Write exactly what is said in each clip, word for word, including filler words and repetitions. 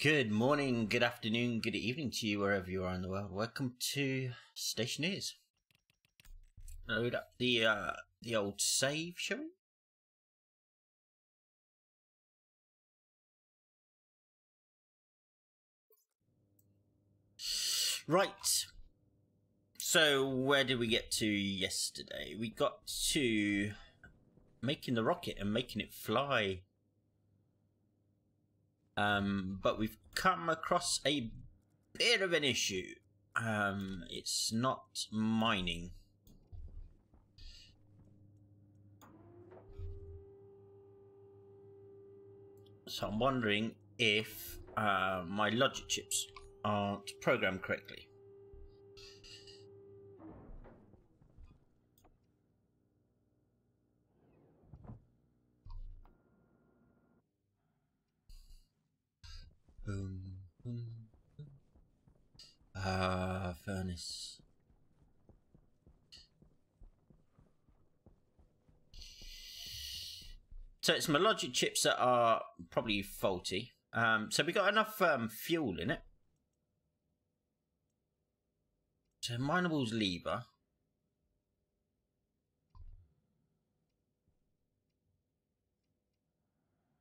Good morning, good afternoon, good evening to you wherever you are in the world. Welcome to Stationeers. Load up the uh, the old save, shall we? Right. So where did we get to yesterday? We got to making the rocket and making it fly. Um, but we've come across a bit of an issue. Um, it's not mining. So I'm wondering if uh, my logic chips aren't programmed correctly. Boom, boom, boom. Ah, furnace. So it's my logic chips that are probably faulty. Um, so we got enough um, fuel in it. So mineable's lever.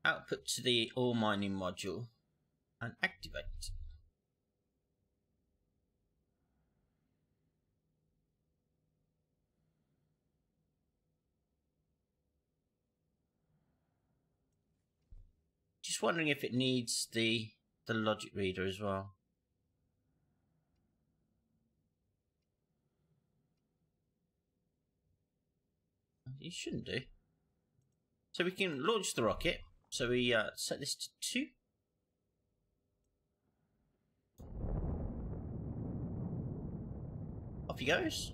Output to the ore mining module. And activate. Just wondering if it needs the the logic reader as well. It shouldn't do. So we can launch the rocket. So we uh, set this to two. Off he goes.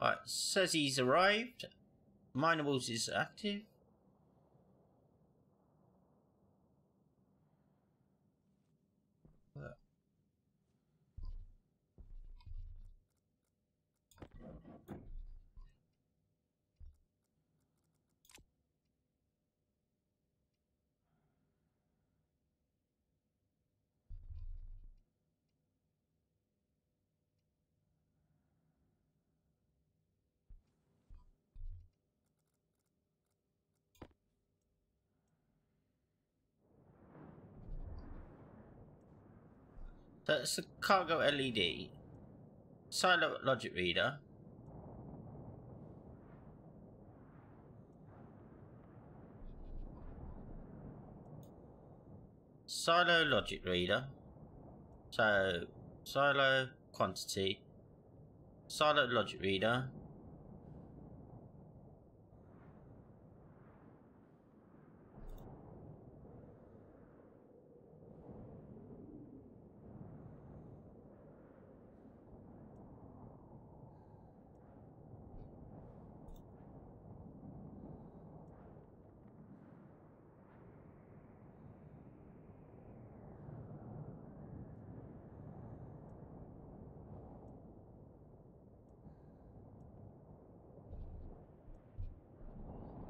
Alright, says he's arrived. Mineables is active. That's the cargo L E D, silo logic reader, silo logic reader, so silo quantity, silo logic reader,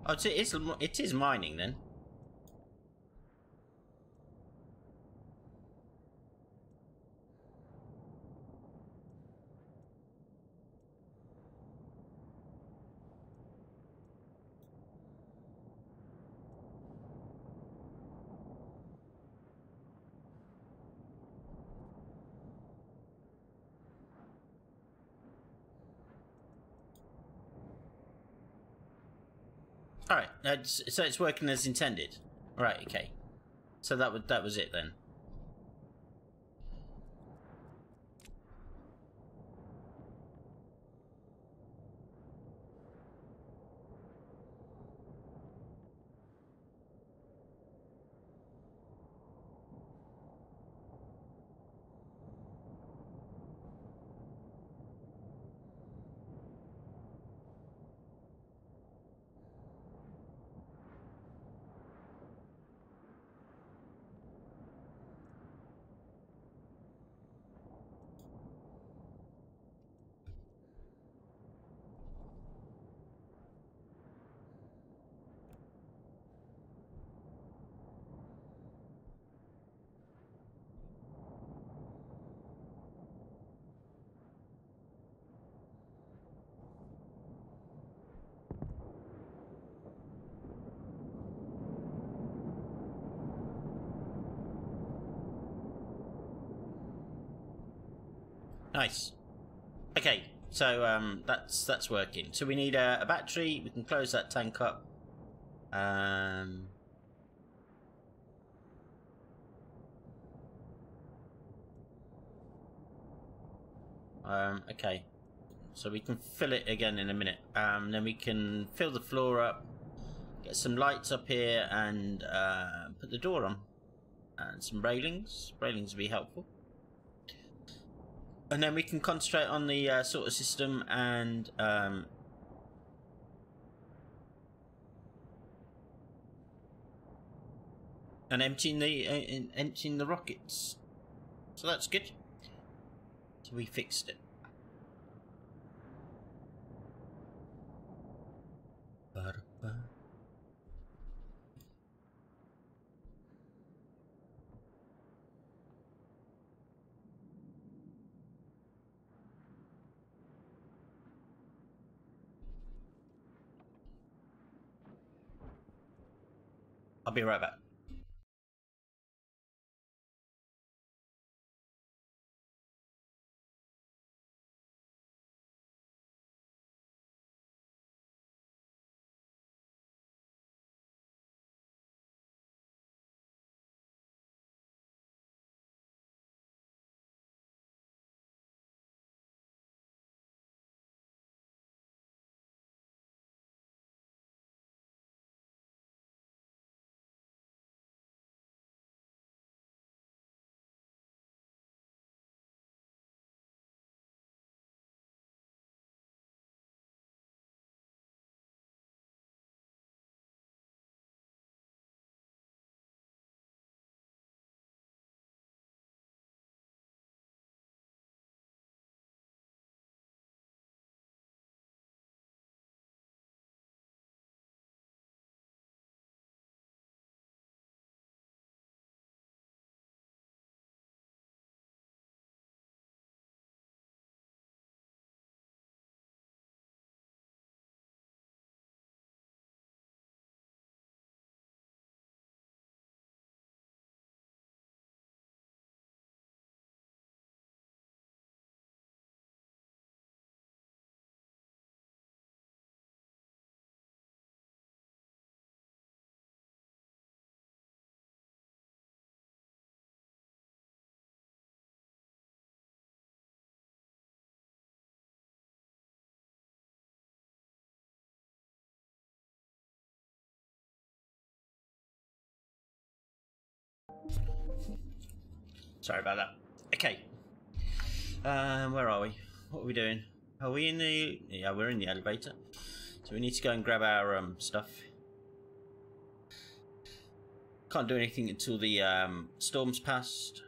Oh, it is, it is mining then. Alright, uh, so it's working as intended. Right, okay. So that, would, that was it then. Nice. Okay, so um, that's that's working. So we need a, a battery. We can close that tank up. Um, um, okay, so we can fill it again in a minute. Um, then we can fill the floor up, get some lights up here, and uh, put the door on, and some railings. Railings will be helpful. And then we can concentrate on the uh, sorter system and um, and emptying the uh, emptying the rockets. So that's good. So we fixed it. I'll be right back. Sorry about that. Okay. Um, where are we? What are we doing? Are we in the... Yeah, we're in the elevator. So we need to go and grab our um, stuff. Can't do anything until the um, storm's passed.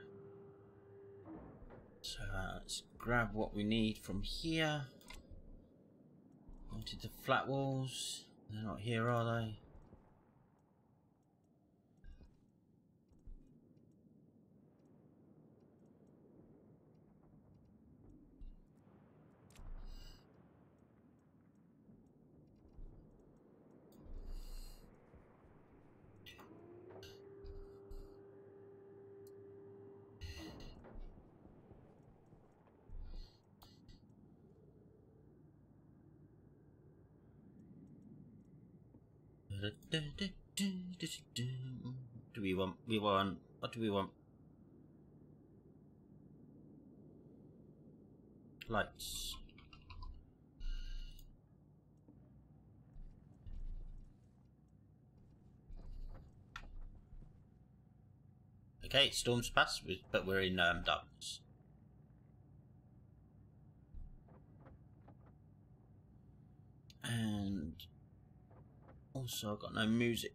So uh, let's grab what we need from here. Onto the flat walls. They're not here, are they? Do we want, we want, what do we want? Lights. Okay, storm's passed, but we're in um, darkness. And... also, I've got no music.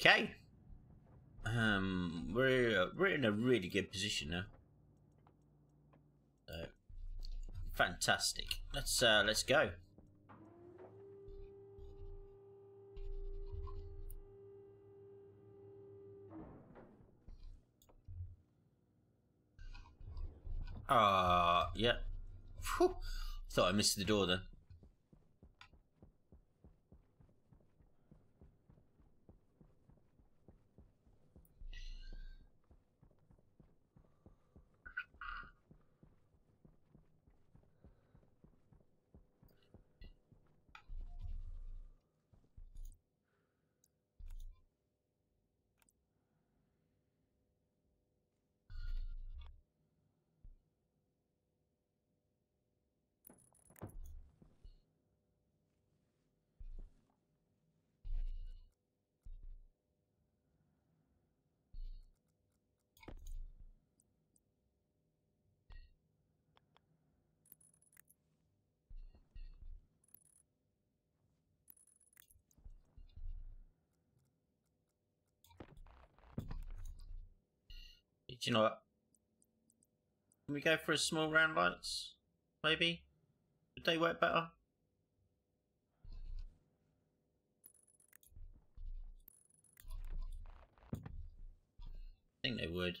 Okay. Um, we're we're in a really good position now. So, fantastic. Let's uh, let's go. Ah, uh, yeah. Whew. Thought I missed the door then. Do you know what? Can we go for a small round lights? Maybe? Would they work better? I think they would.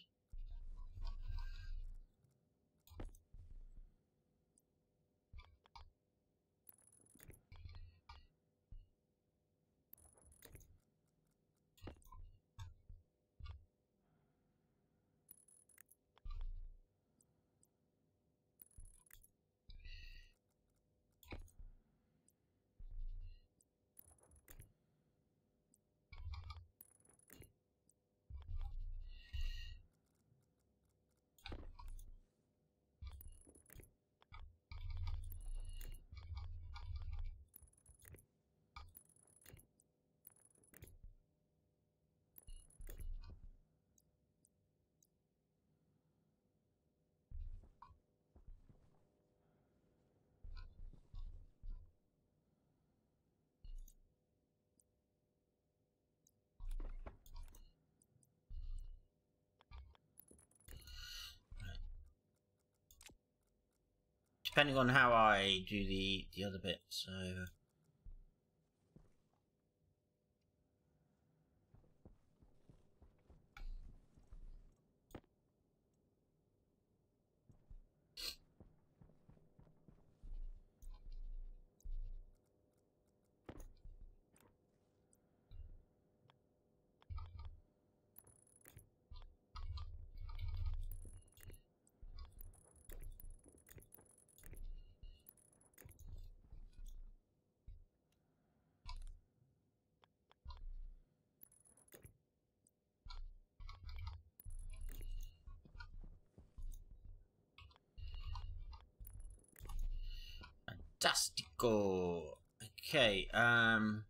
Depending on how I do the, the other bit, so... Fantastico. Okay, um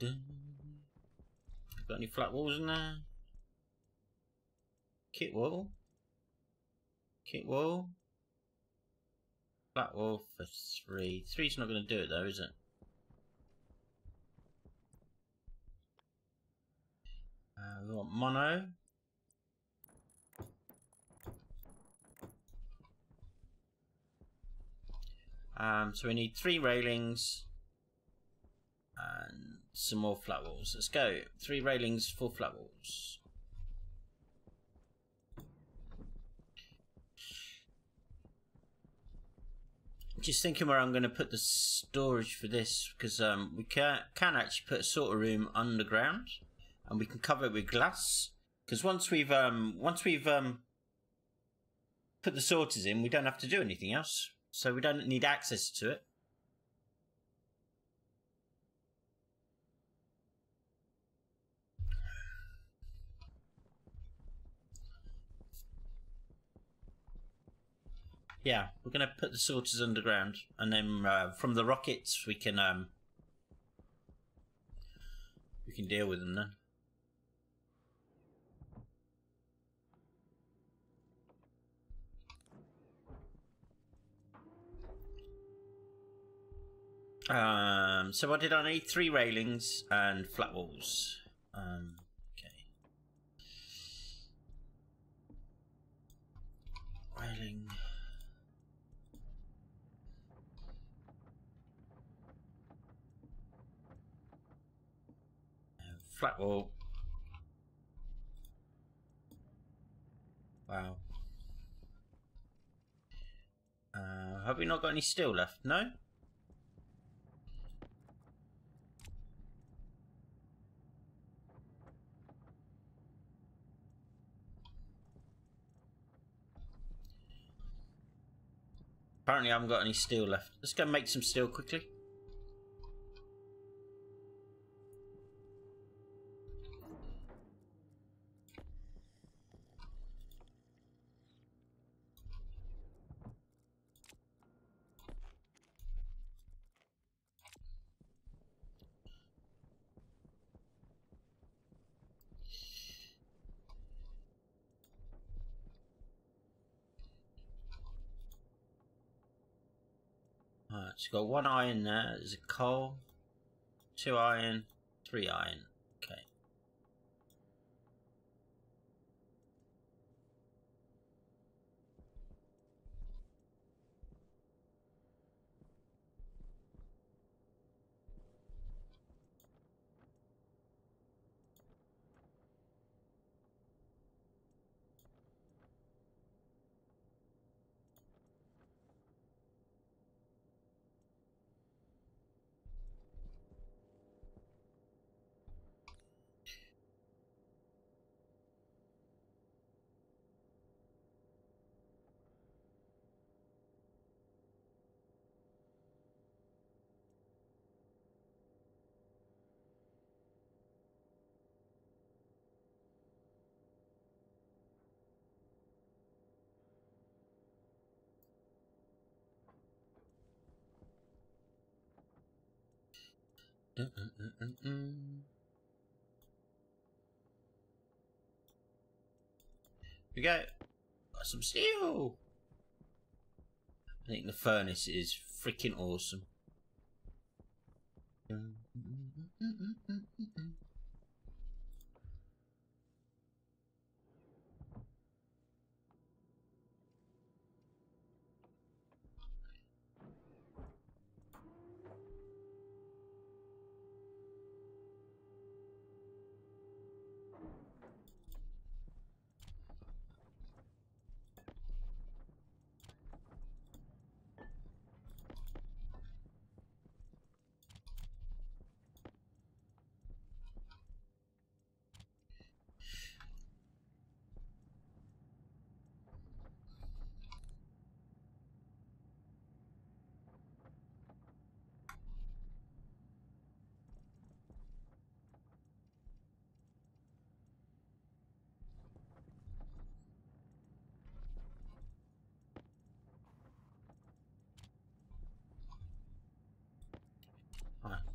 dun. Got any flat walls in there? Kit wall? Kit wall? Flat wall for three. Three's not going to do it though, is it? Uh, we want mono. Um, so we need three railings and some more flat walls. Let's go. Three railings, four flat walls. Just thinking where I'm going to put the storage for this, because um, we can, can actually put a sort of room underground, and we can cover it with glass. Because once we've um, once we've um, put the sorters in, we don't have to do anything else, so we don't need access to it. Yeah, we're going to put the sorters underground, and then uh, from the rockets we can um, we can deal with them then. Um, so what did I need? Three railings and flat walls. Um, okay. Railing. Flat wall. Wow. Uh, have we not got any steel left? No? Apparently I haven't got any steel left. Let's go make some steel quickly. Alright, so you've got one iron there, there's a coal, two iron, three iron, okay. Mm -mm -mm -mm -mm. We go. Got some steel. I think the furnace is freaking awesome. Mm -mm -mm -mm -mm -mm.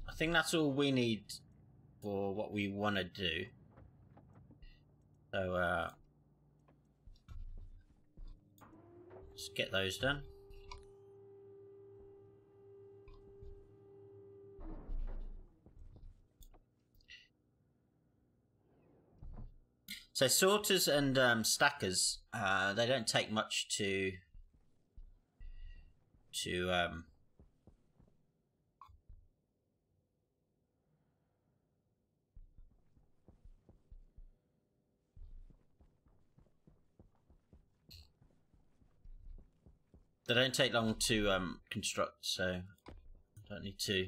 I think that's all we need for what we want to do. So, uh, let's get those done. So sorters and um, stackers, uh, they don't take much to to um, they don't take long to um, construct, so I don't need to.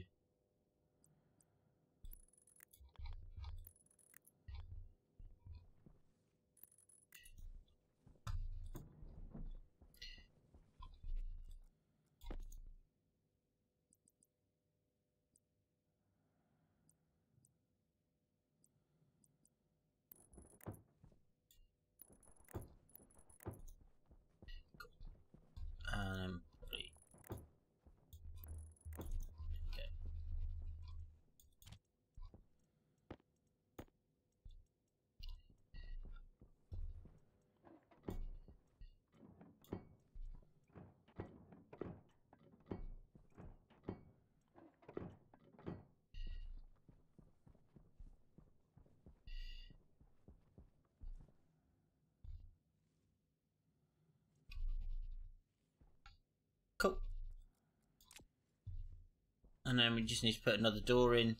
And then we just need to put another door in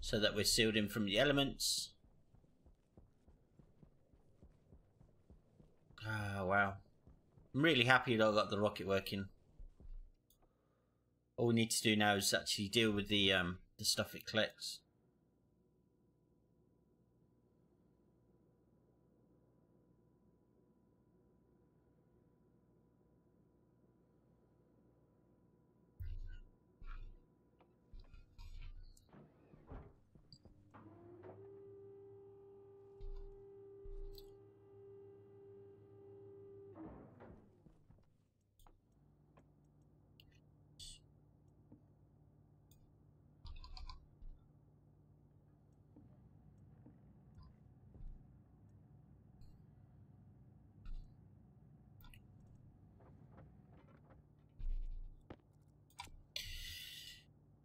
so that we're sealed in from the elements. Ah, wow. I'm really happy that I got the rocket working. All we need to do now is actually deal with the, um, the stuff it collects.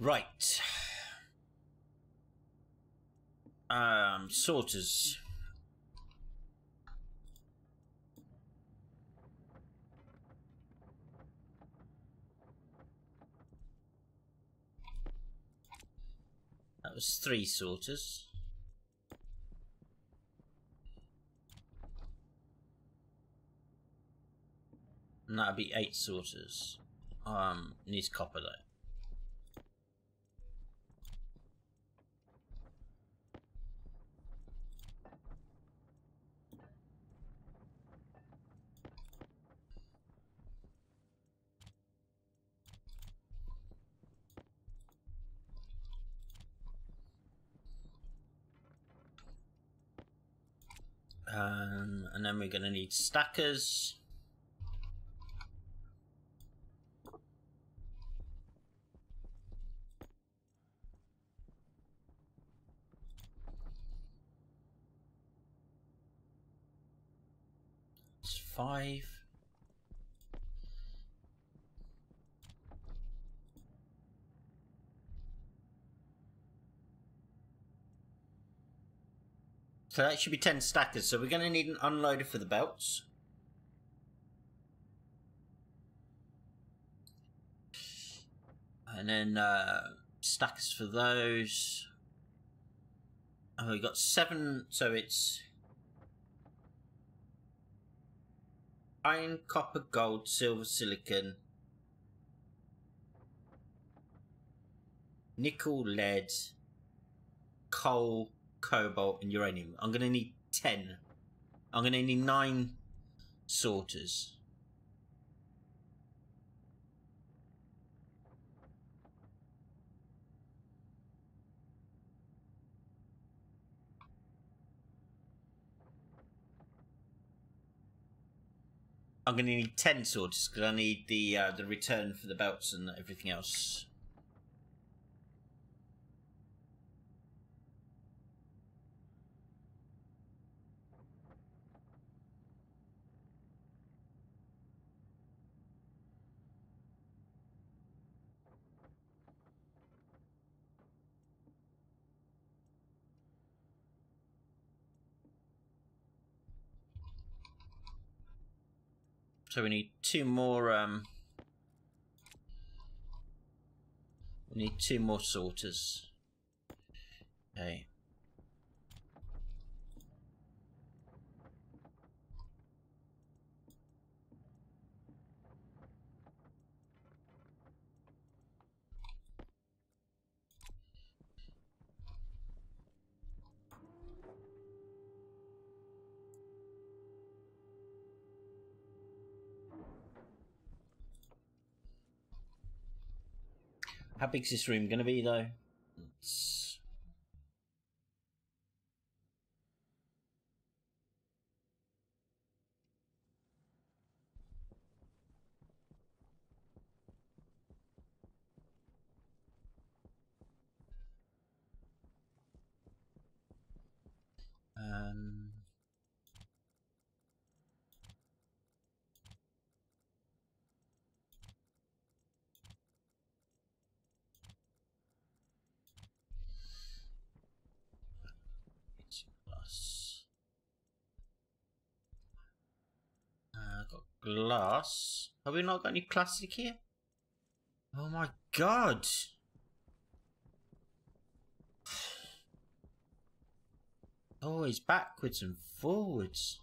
Right. Um, sorters. That was three sorters. And that'll be eight sorters. Um, needs copper though. Um, and then we're going to need stackers. It's five. So that should be ten stackers, so we're going to need an unloader for the belts. And then uh, stackers for those. Oh, we got seven, so it's iron, copper, gold, silver, silicon, nickel, lead, coal, cobalt and uranium. I'm going to need ten. I'm going to need nine sorters. I'm going to need ten sorters because I need the uh, the return for the belts and everything else. So we need two more, um, we need two more sorters. Okay. How big is this room going to be, though? It's... Um... Glass? Have we not got any plastic here? Oh my god! Always oh, backwards and forwards.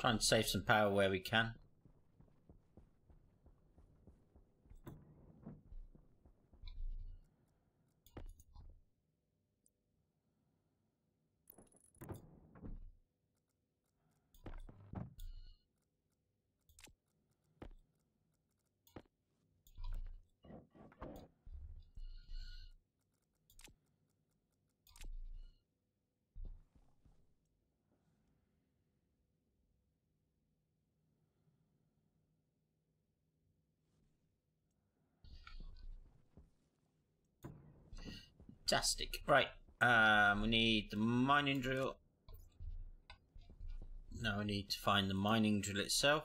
Try and save some power where we can. Fantastic. Right, um, we need the mining drill. Now we need to find the mining drill itself.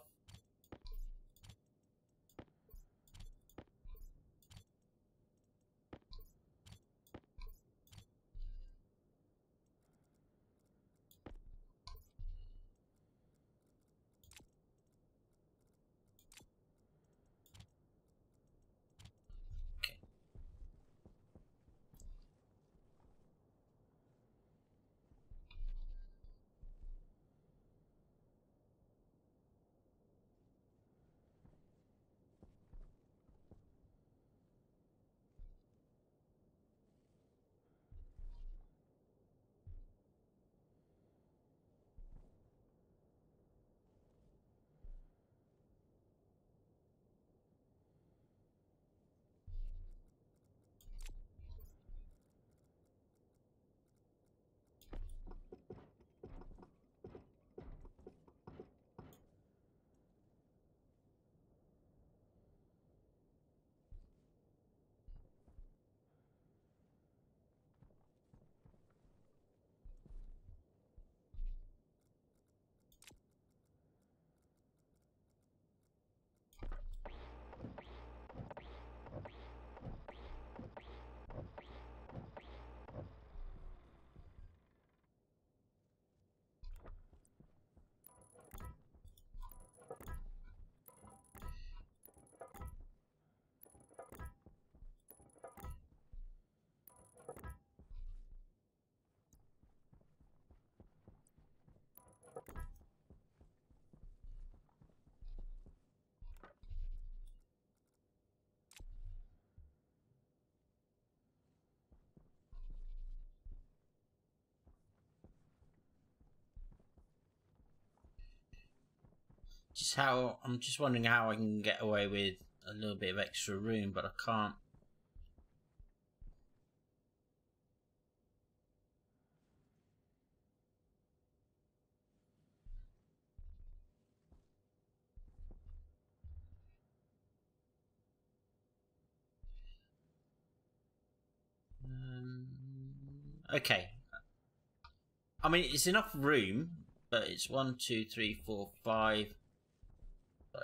Just how I'm just wondering how I can get away with a little bit of extra room, but I can't. Okay, I mean, it's enough room, but it's one, two, three, four, five, right.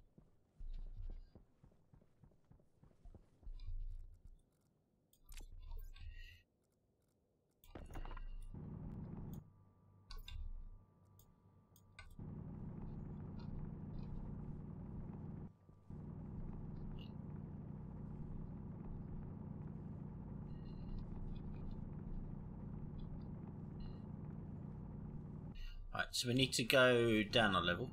Right, so we need to go down a level.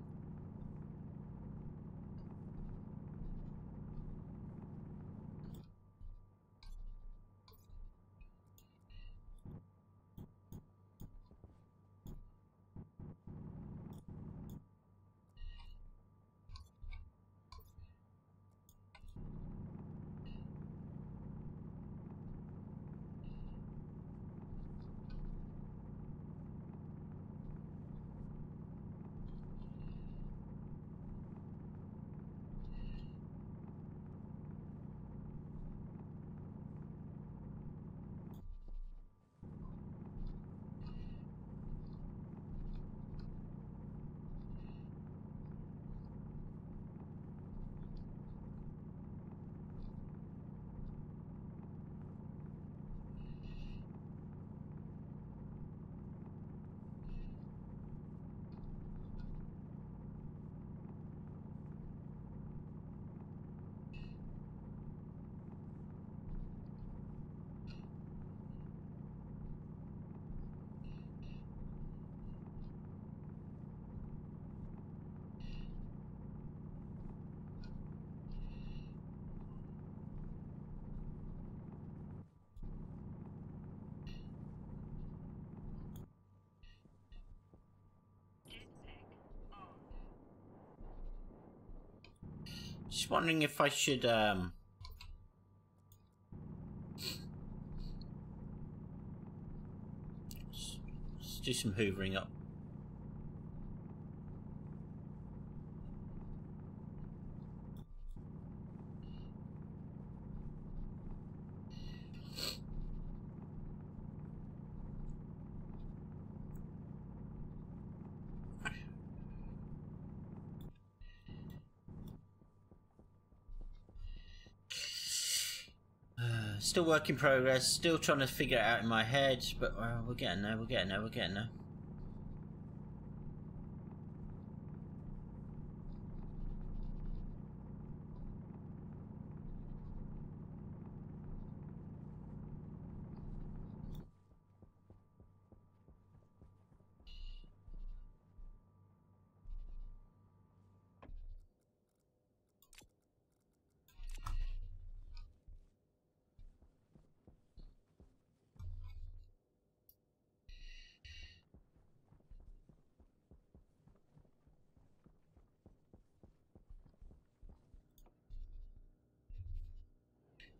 Just wondering if I should um let's do some hoovering up. Still work in progress, still trying to figure it out in my head, but uh, we're getting there, we're getting there, we're getting there.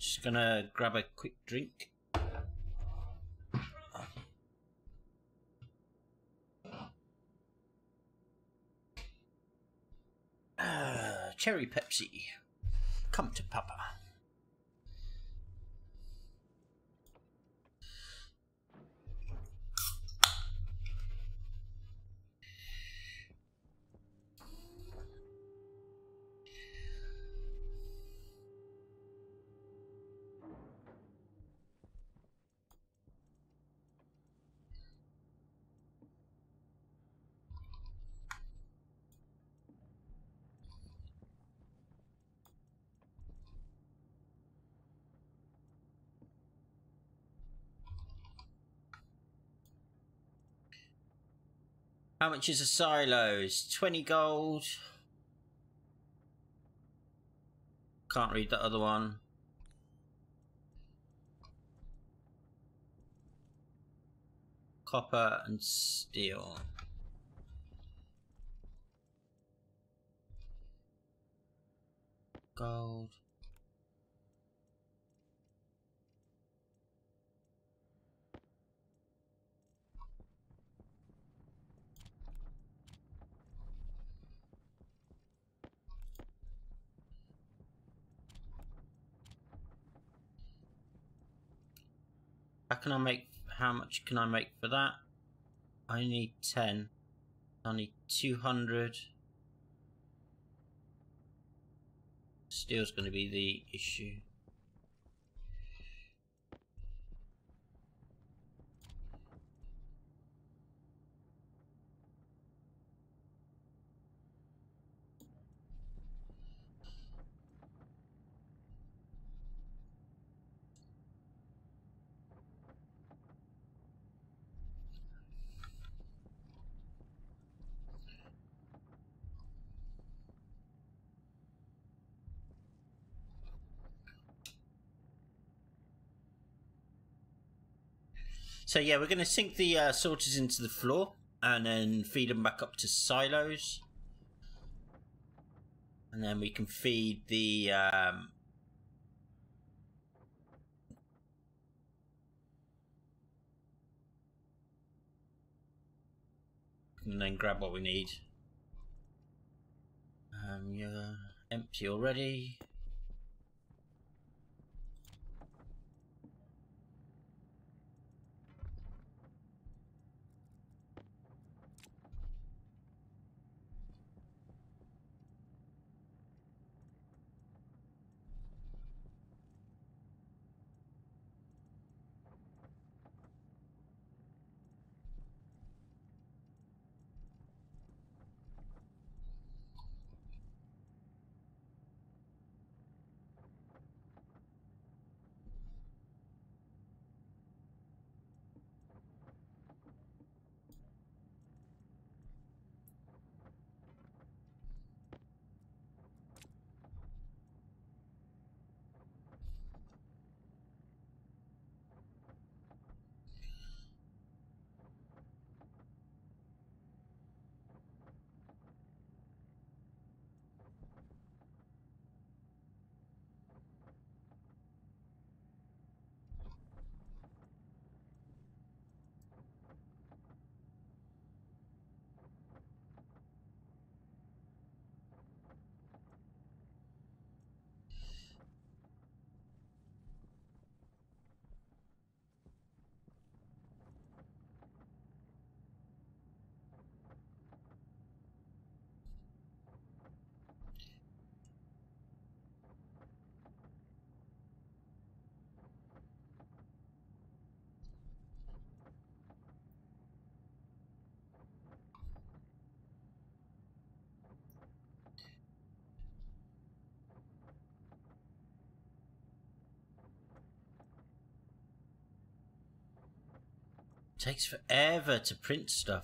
Just gonna grab a quick drink. Uh, cherry Pepsi. Come to Papa. How much is a silo? twenty gold. Can't read that other one. copper and steel. Gold. How can I make, how much can I make for that? I need ten. I need two hundred. Steel's going to be the issue. So yeah, we're going to sink the uh, sorters into the floor and then feed them back up to silos. And then we can feed the um, and then grab what we need. Um, you're empty already. Takes forever to print stuff.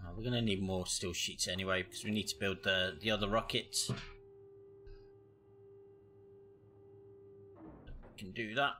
Oh, we're gonna need more steel sheets anyway because we need to build the the other rocket. We can do that.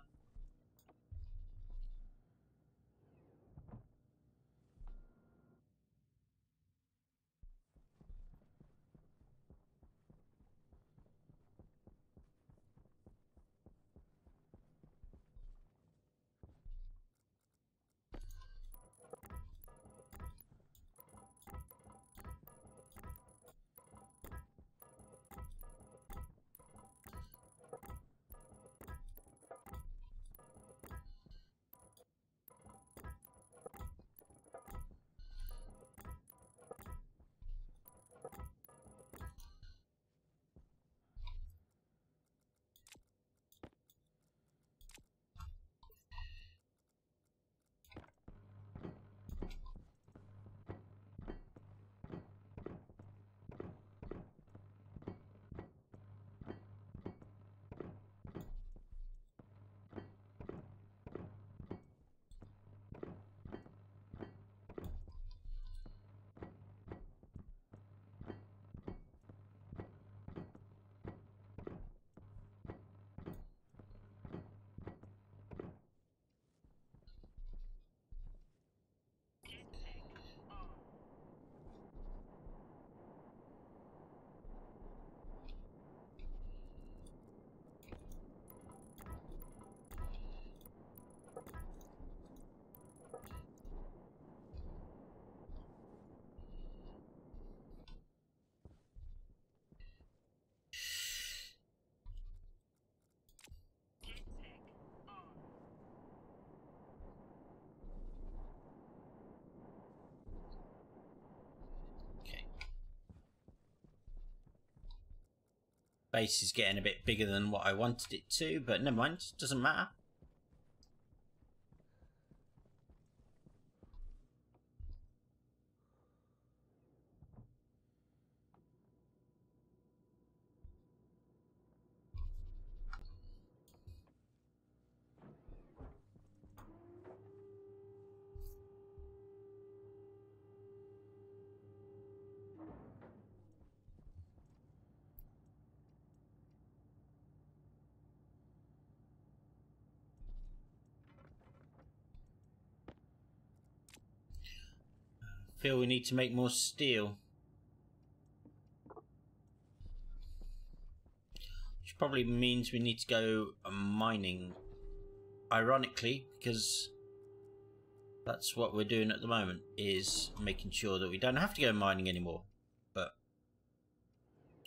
base is getting a bit bigger than what I wanted it to, but never mind, doesn't matter. Feel we need to make more steel. Which probably means we need to go mining. Ironically, because that's what we're doing at the moment, is making sure that we don't have to go mining anymore. But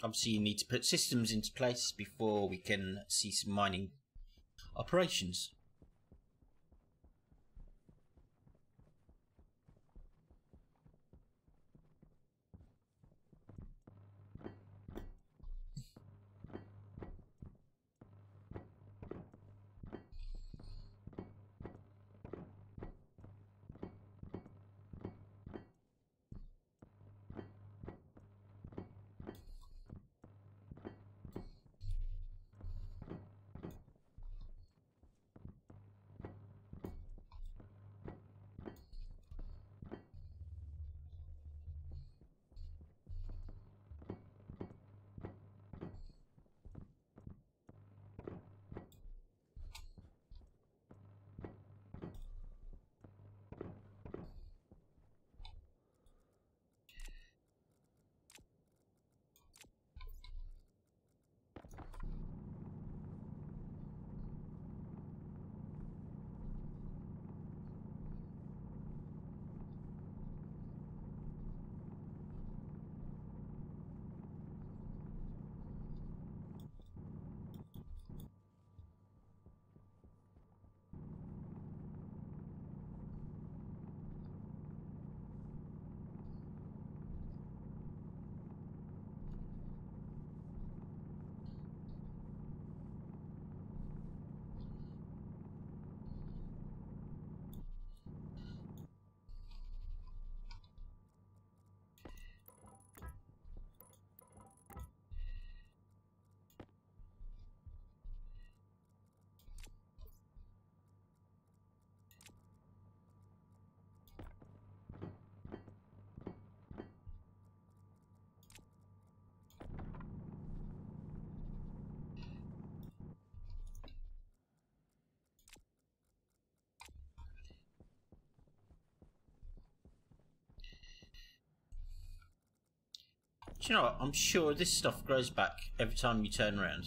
obviously you need to put systems into place before we can cease mining operations. Do you know what? I'm sure this stuff grows back every time you turn around.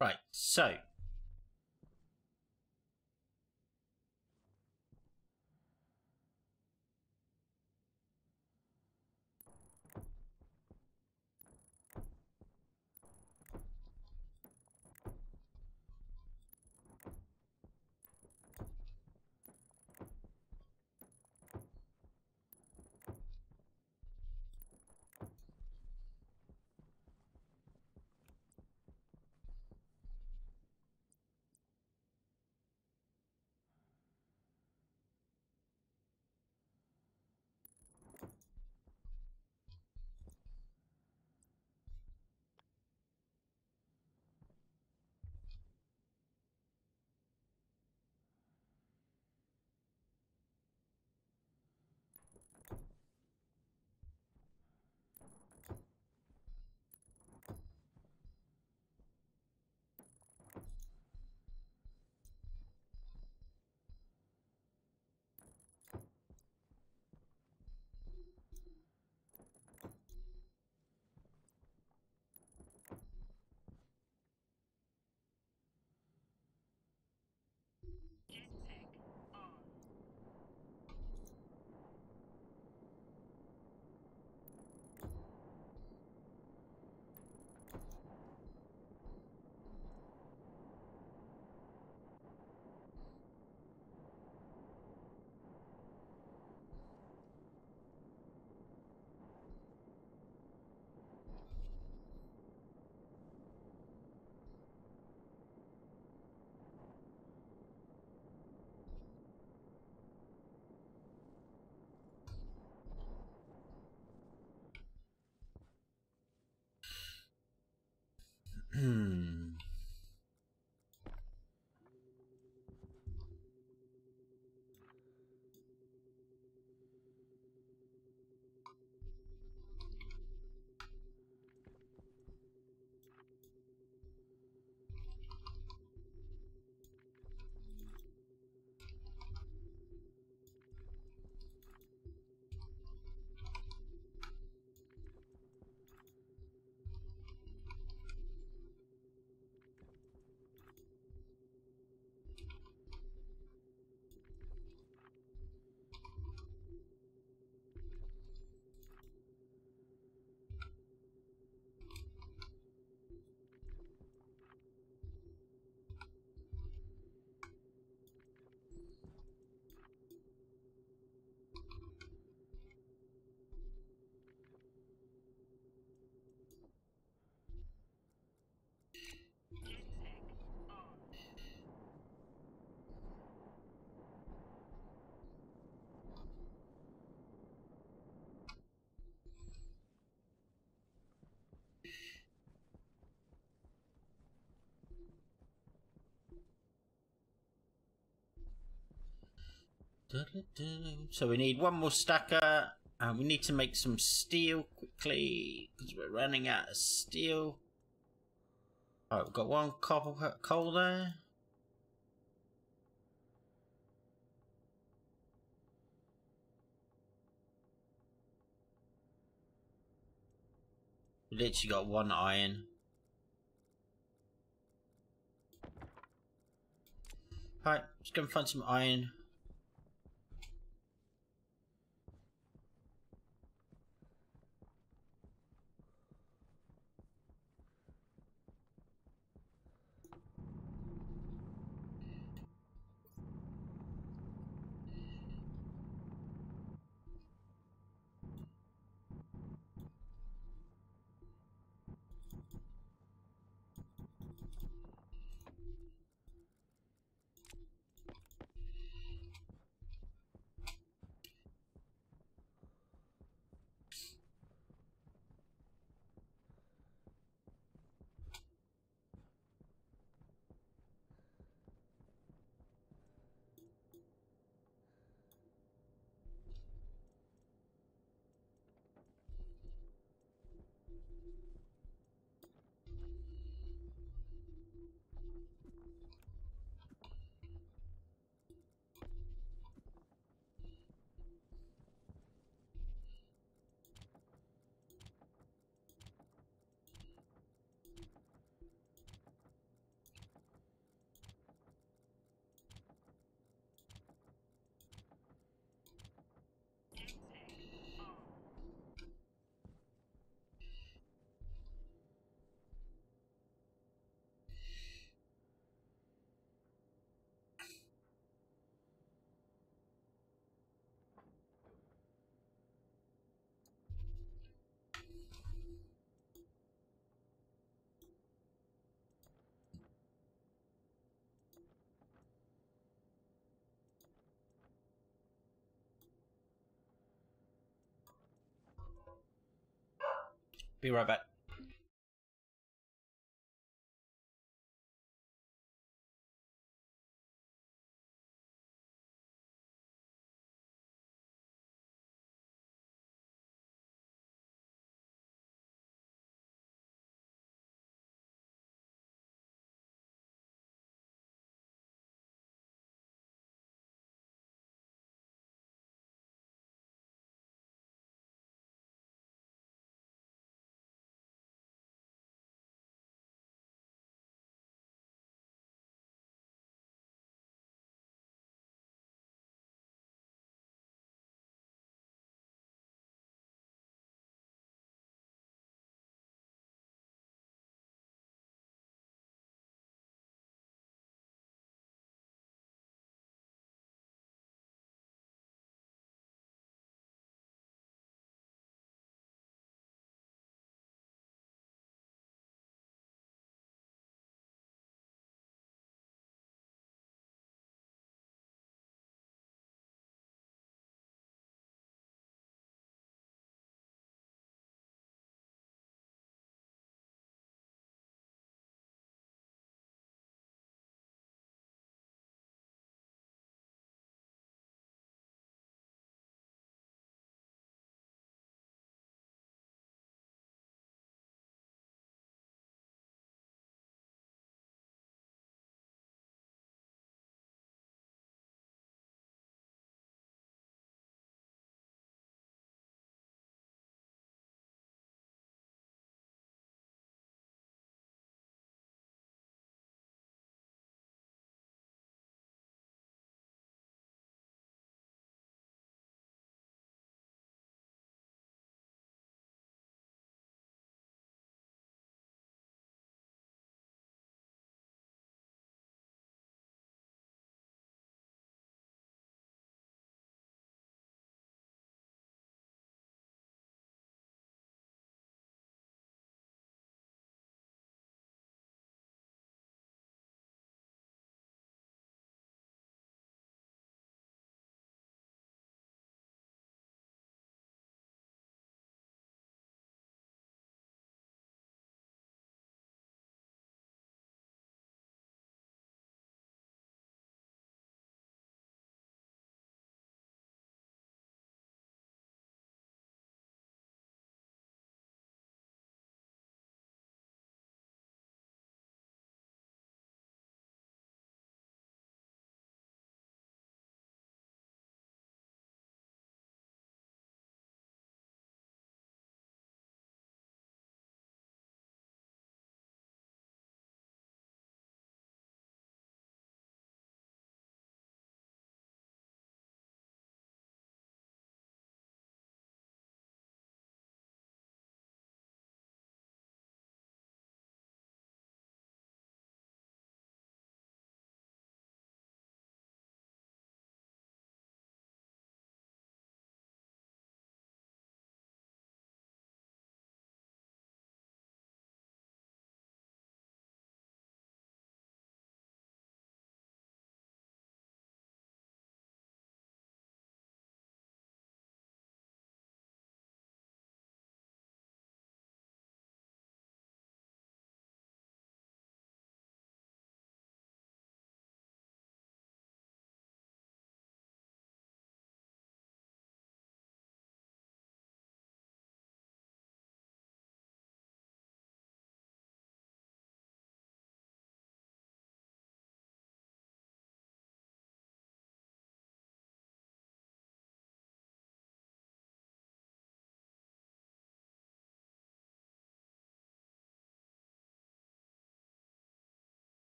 Right, so Hmm. So we need one more stacker, and we need to make some steel quickly because we're running out of steel. Alright, we've got one copper coal there. We literally got one iron. Alright, just go and find some iron. Be right back.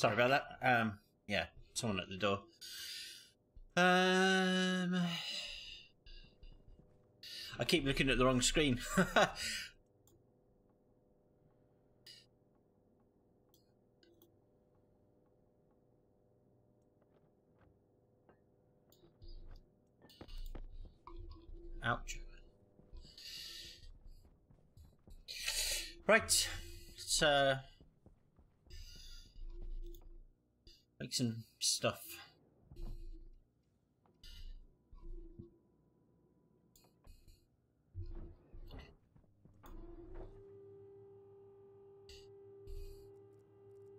Sorry about that. Um, yeah, someone at the door. Um, I keep looking at the wrong screen. Ouch. Right, let's uh, make some stuff.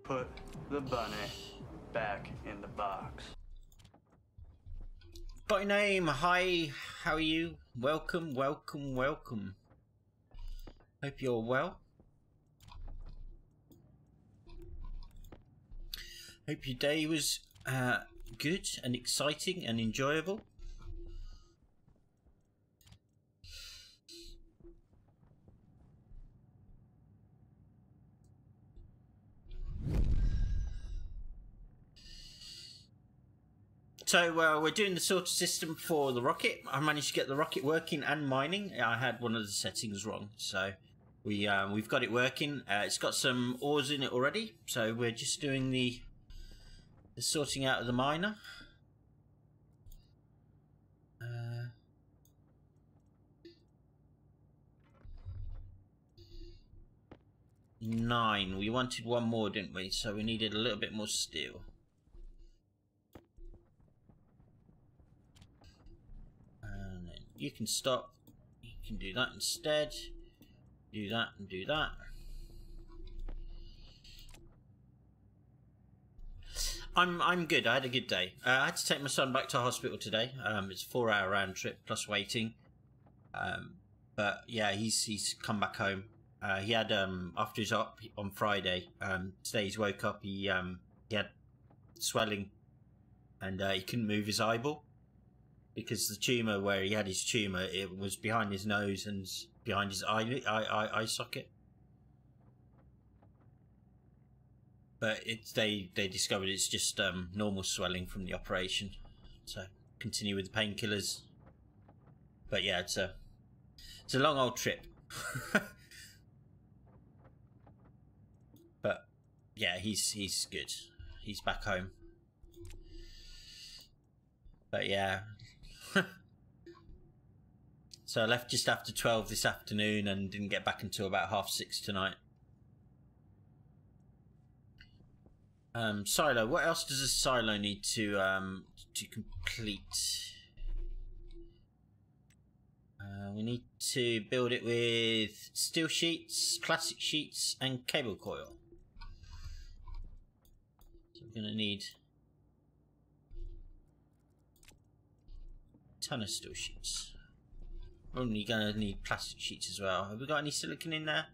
Put the bunny back in the box. By name, hi, how are you? Welcome, welcome, welcome. Hope you're well. Hope your day was uh, good and exciting and enjoyable. So uh, we're doing the sorter system for the rocket. I managed to get the rocket working and mining. I had one of the settings wrong, so we um, we've got it working. Uh, it's got some ores in it already, so we're just doing the the sorting out of the miner. Uh, nine. We wanted one more, didn't we? So we needed a little bit more steel. You can stop, you can do that instead, do that and do that. I'm I'm good, I had a good day. Uh, I had to take my son back to hospital today. Um, it's a four hour round trip plus waiting. Um, but yeah, he's, he's come back home. Uh, he had, um, after his op on Friday, um, today he's woke up, he, um, he had swelling and uh, he couldn't move his eyeball. Because the tumour where he had his tumour, it was behind his nose and behind his eye, eye, eye, eye socket. But it's, they, they discovered it's just um, normal swelling from the operation. So continue with the painkillers. But yeah, it's a, it's a long old trip. But yeah, he's, he's good. He's back home. But yeah. So I left just after twelve this afternoon and didn't get back until about half six tonight. Um, silo. What else does a silo need to um, to complete? Uh, we need to build it with steel sheets, plastic sheets, and cable coil. So we're going to need a ton of steel sheets. Only gonna need plastic sheets as well. Have we got any silicon in there?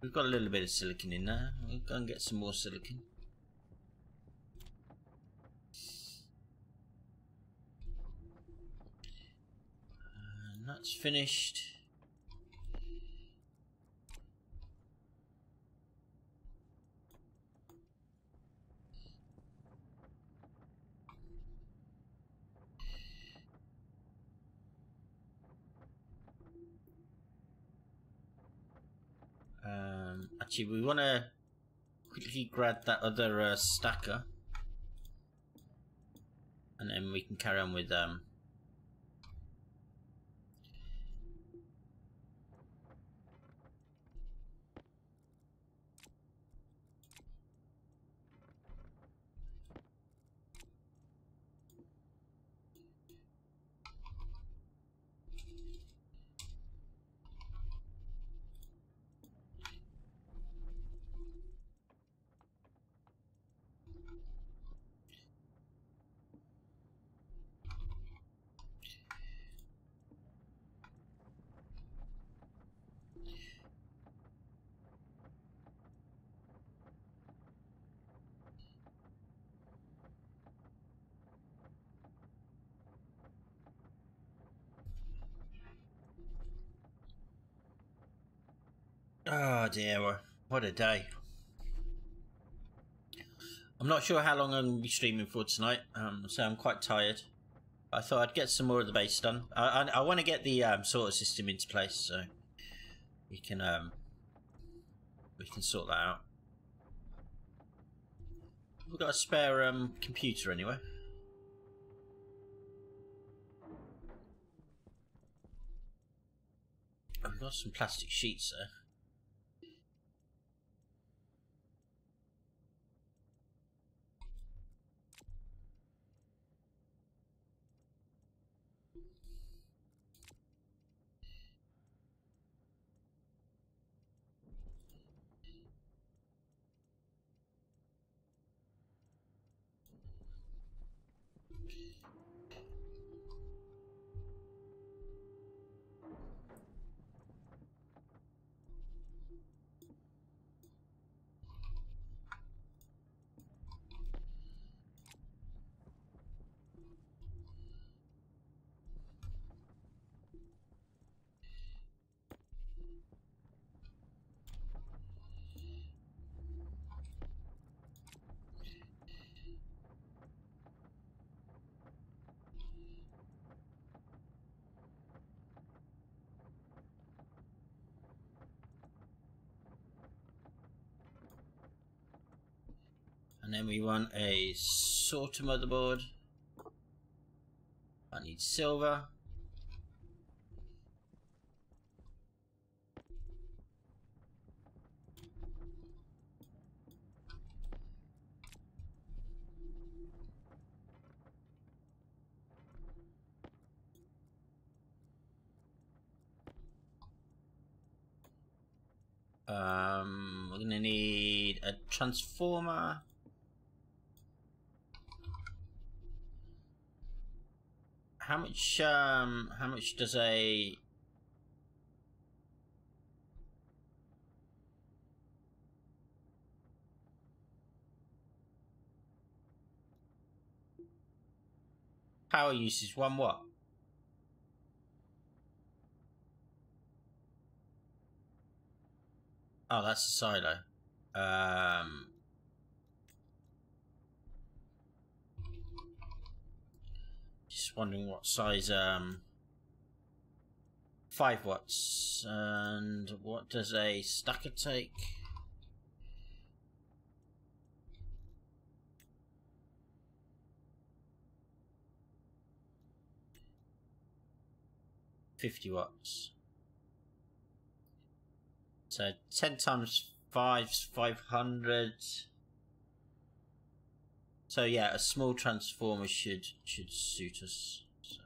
We've got a little bit of silicon in there. We'll go and get some more silicon. And that's finished. Um, actually, we want to quickly grab that other uh, stacker, and then we can carry on with um, oh dear, what a day. I'm not sure how long I'm going to be streaming for tonight, um, so I'm quite tired. I thought I'd get some more of the base done. I, I, I want to get the um, sorter system into place, so we can um, we can sort that out. We've got a spare um, computer anyway. I've got some plastic sheets there. And then we want a sorter motherboard. I need silver. Um, we're gonna need a transformer. How much, um, how much does a... Power usage, one watt? Oh, that's a silo. Um... Just wondering what size, um, five watts, and what does a stacker take? Fifty watts. So ten times five's five hundred. So yeah, a small transformer should should suit us. So.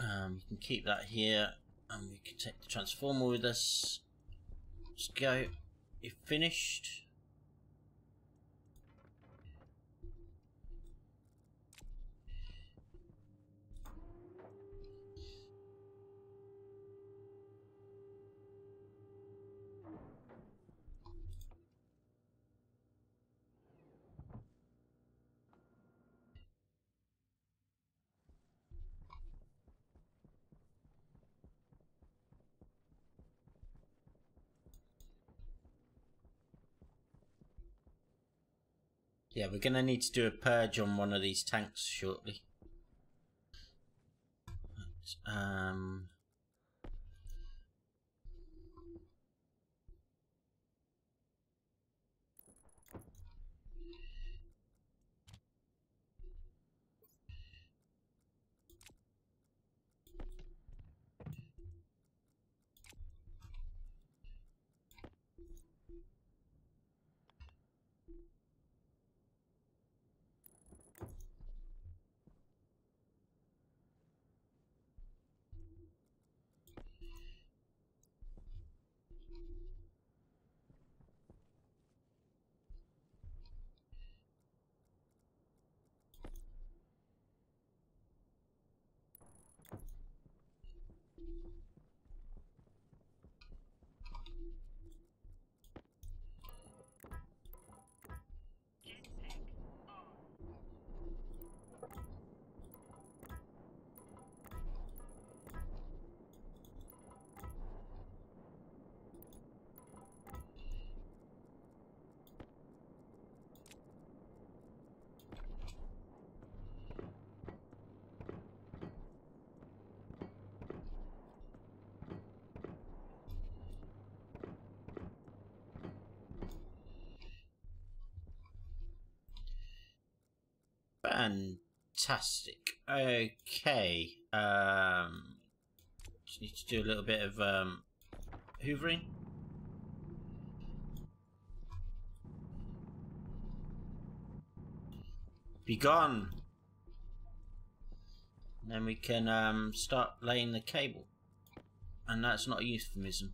Um, we can keep that here, and we can take the transformer with us. Let's go. You're finished. Yeah, we're going to need to do a purge on one of these tanks shortly. Um, Fantastic. Okay. Um, just need to do a little bit of um, hoovering. Be gone. And then we can um, start laying the cable. And that's not a euphemism.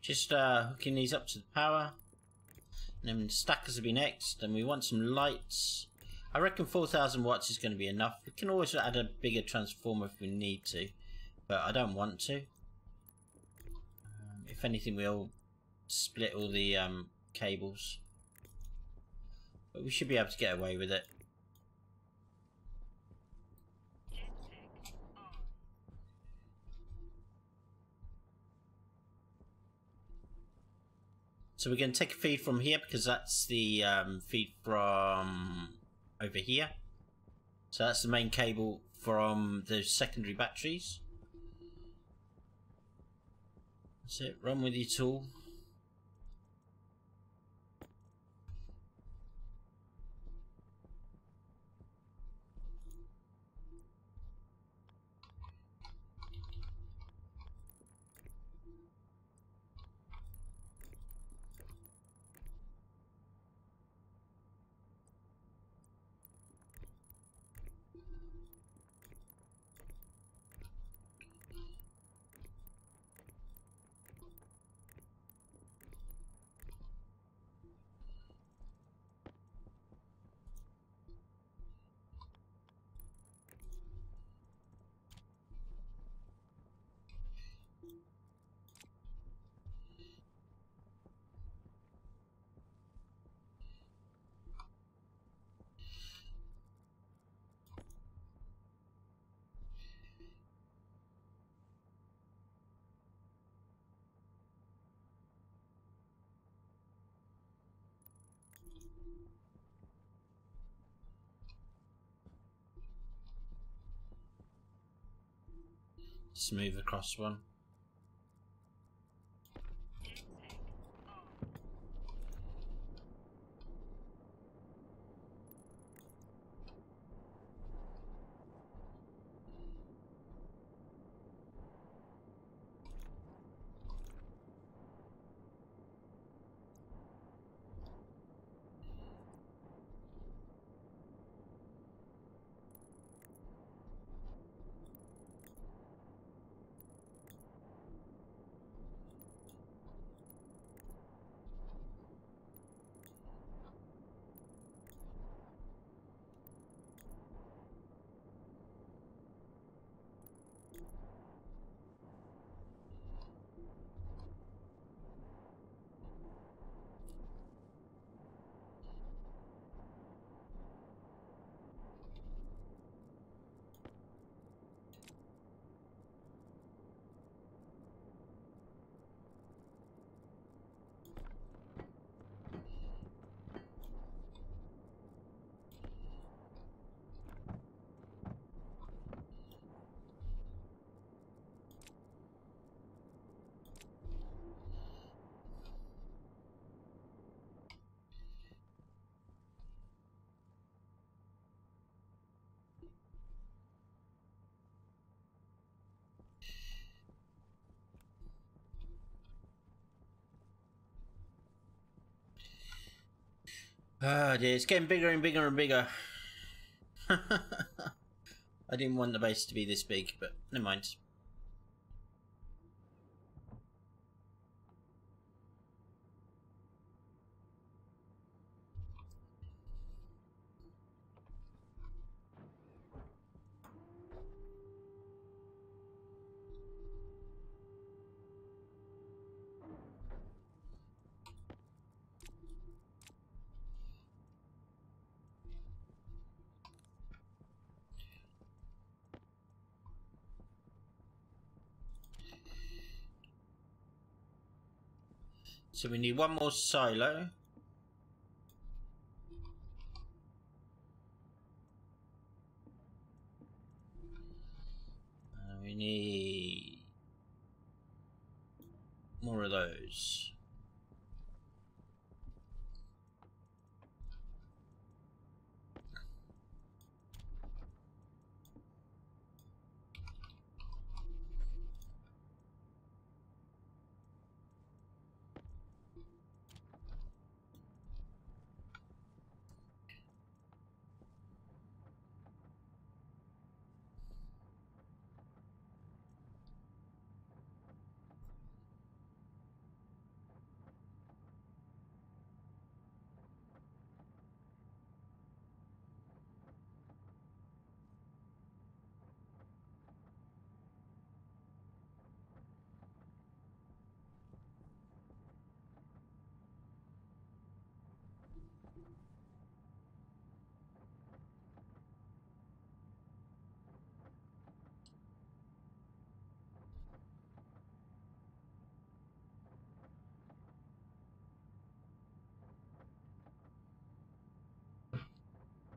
Just uh, hooking these up to the power. And then the stackers will be next. And we want some lights. I reckon four thousand watts is going to be enough. We can always add a bigger transformer if we need to. But I don't want to. Um, if anything, we'll split all the um, cables. But we should be able to get away with it. So we're going to take a feed from here because that's the um, feed from over here. So that's the main cable from the secondary batteries. That's it, run with your tool. Smooth across one. Ah, dear, it's getting bigger and bigger and bigger. I didn't want the base to be this big, but never mind. So we need one more silo. And we need more of those.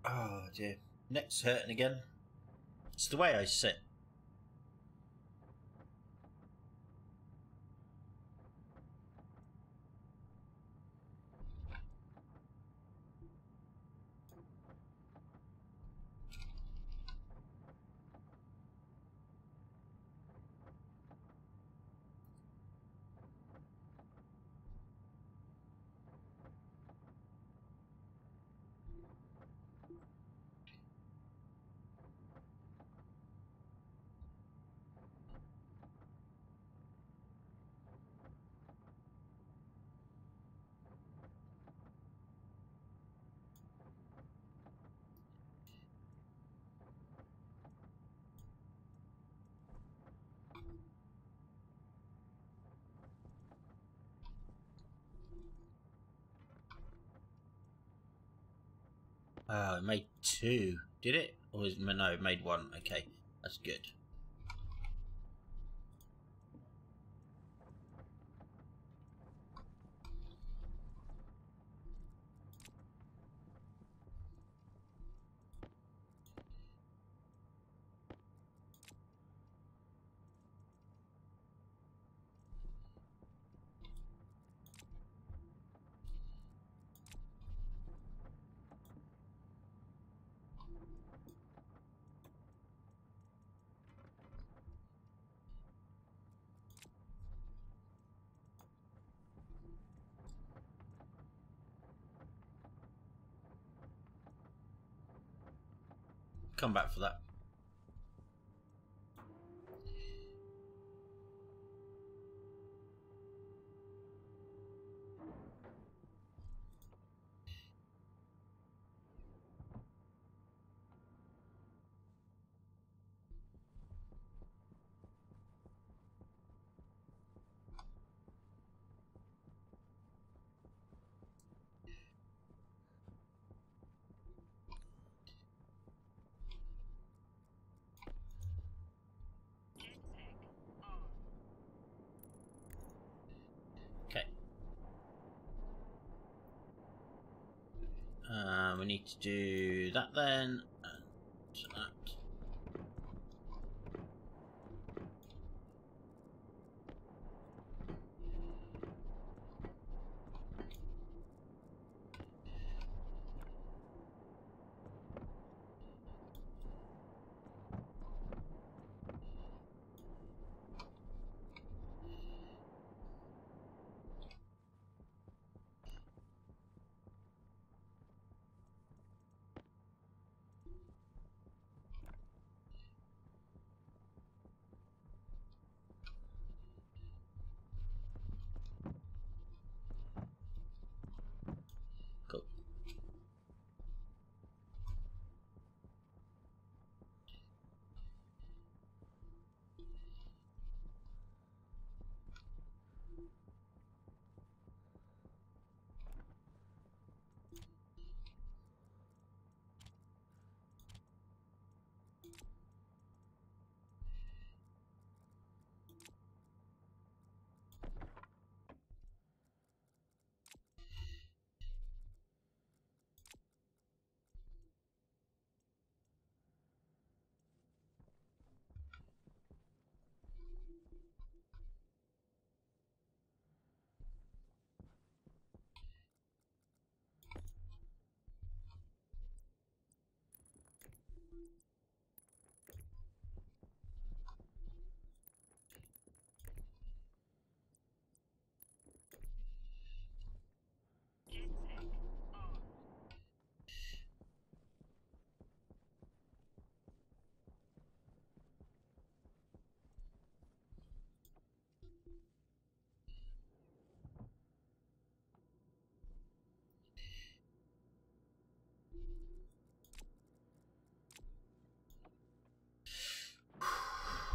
Oh dear, neck's hurting again. It's the way I sit. Oh, it made two, did it? Or is it, no, it made one. Okay, that's good. Come back for that. Uh, we need to do that then, and that.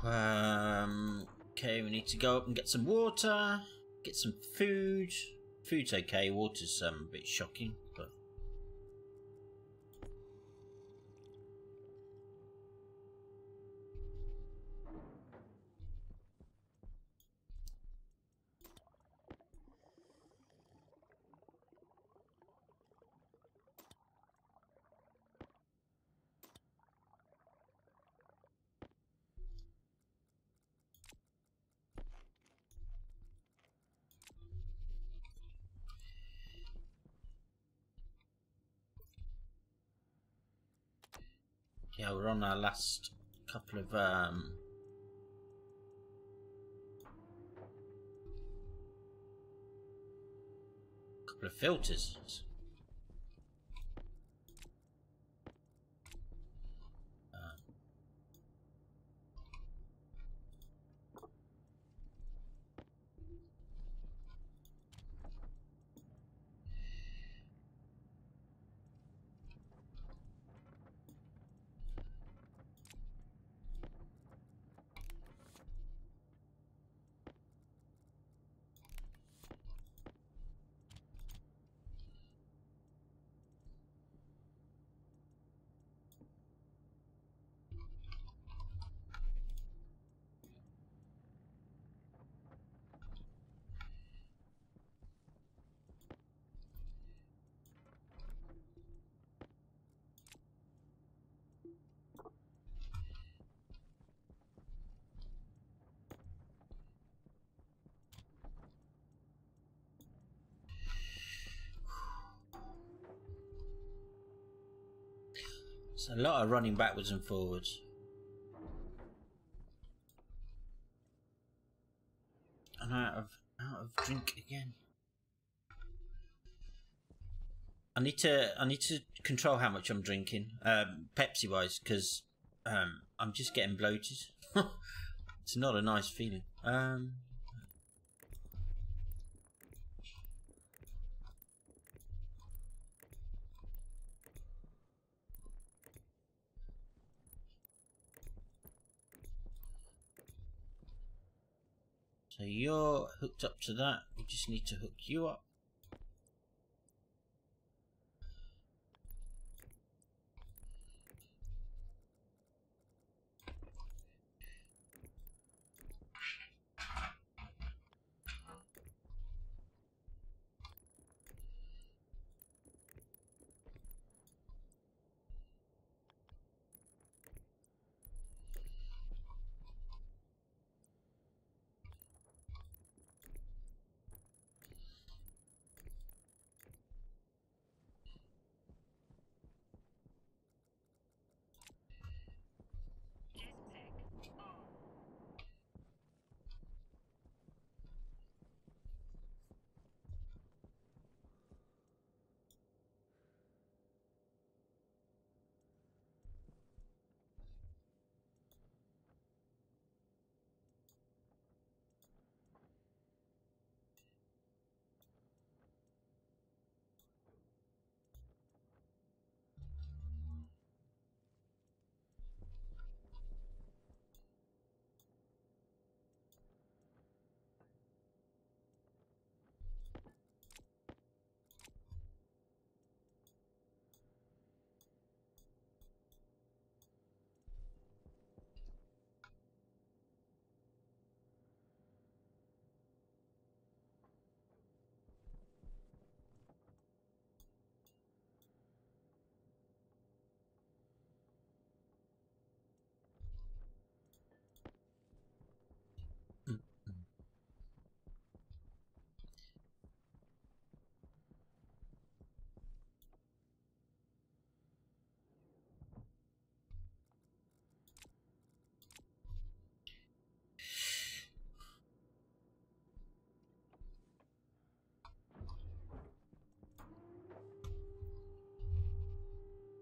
Um, okay, we need to go up and get some water, get some food. Food's okay, water's um, a bit shocking, but... yeah, we're on our last couple of um, couple of filters. Um, It's a lot of running backwards and forwards. And out of out of drink again. I need to I need to control how much I'm drinking, um, Pepsi wise, because um, I'm just getting bloated. It's not a nice feeling. Um, So you're hooked up to that, we just need to hook you up.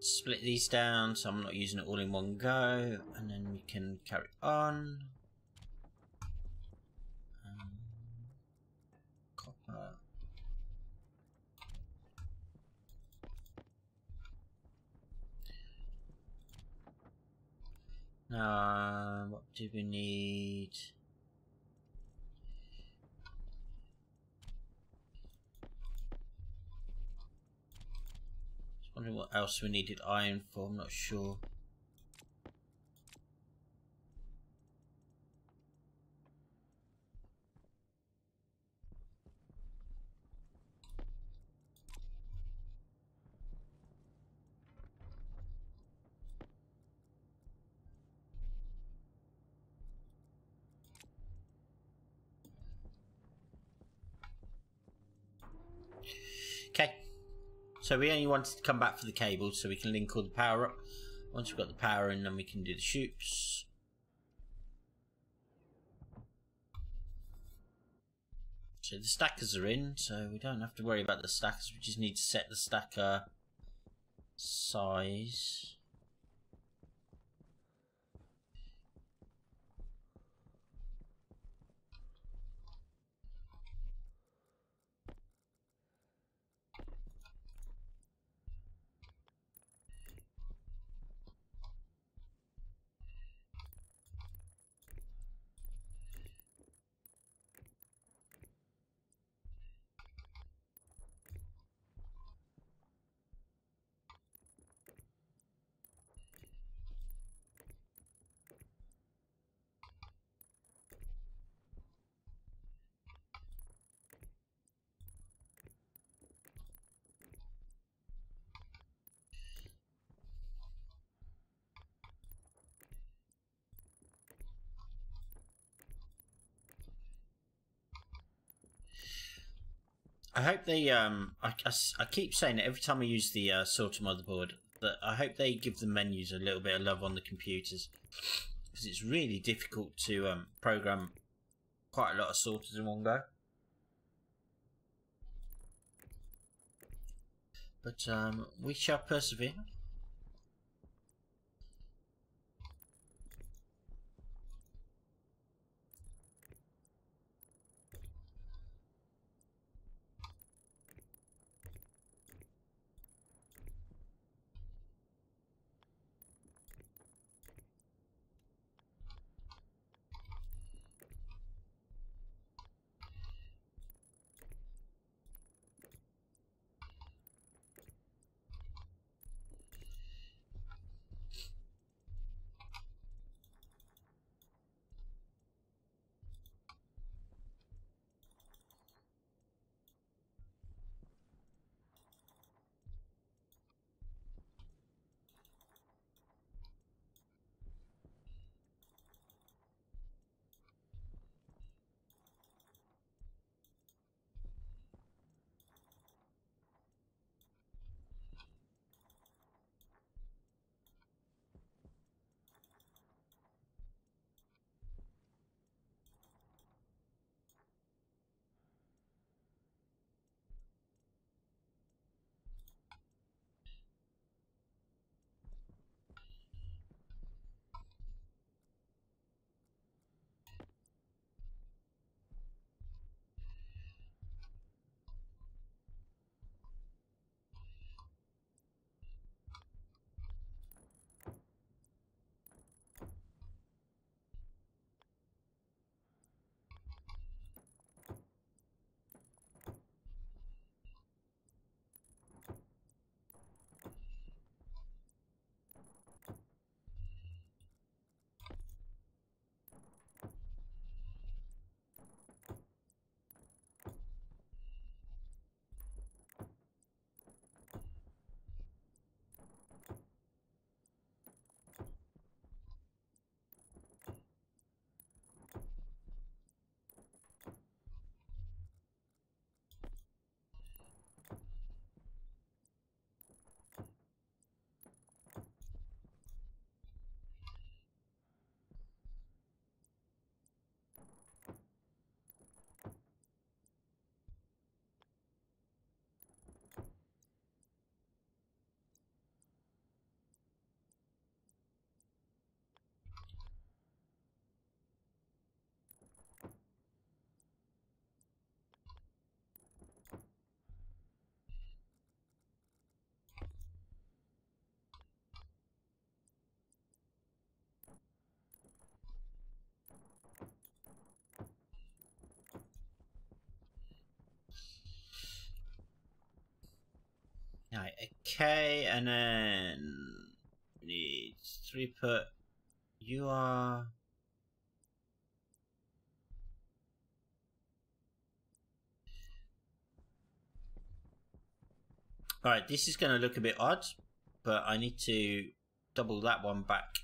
Split these down so I'm not using it all in one go, and then we can carry on. Um, copper. Um, what do we need? Just wondering what else we needed iron for, I'm not sure. So we only wanted to come back for the cables so we can link all the power up. Once we've got the power in, then we can do the chutes. So the stackers are in, so we don't have to worry about the stackers. We just need to set the stacker size. I hope they, um, I, I, I keep saying it every time I use the uh, sorter motherboard, that I hope they give the menus a little bit of love on the computers, because it's really difficult to um, program quite a lot of sorters in one go. But um, we shall persevere. Okay, and then we need throughput. You are all right. This is going to look a bit odd, but I need to double that one back.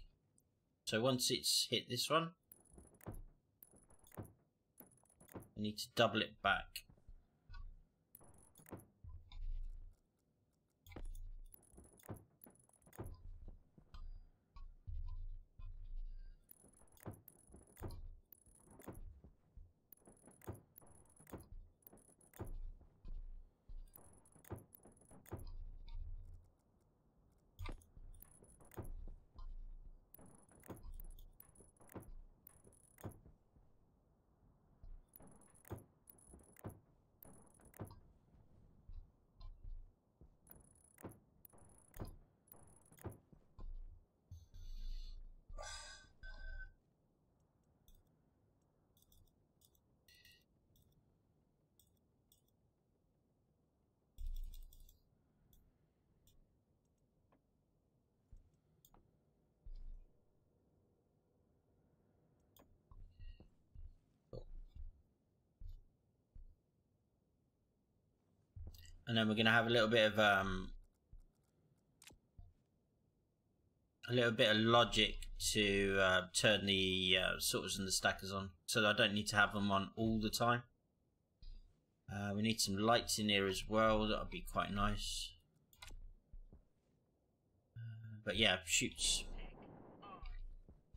So once it's hit this one, I need to double it back. And then we're going to have a little bit of um, a little bit of logic to uh, turn the uh, sorters and the stackers on, so that I don't need to have them on all the time. Uh, we need some lights in here as well. That would be quite nice. Uh, but yeah, shoots,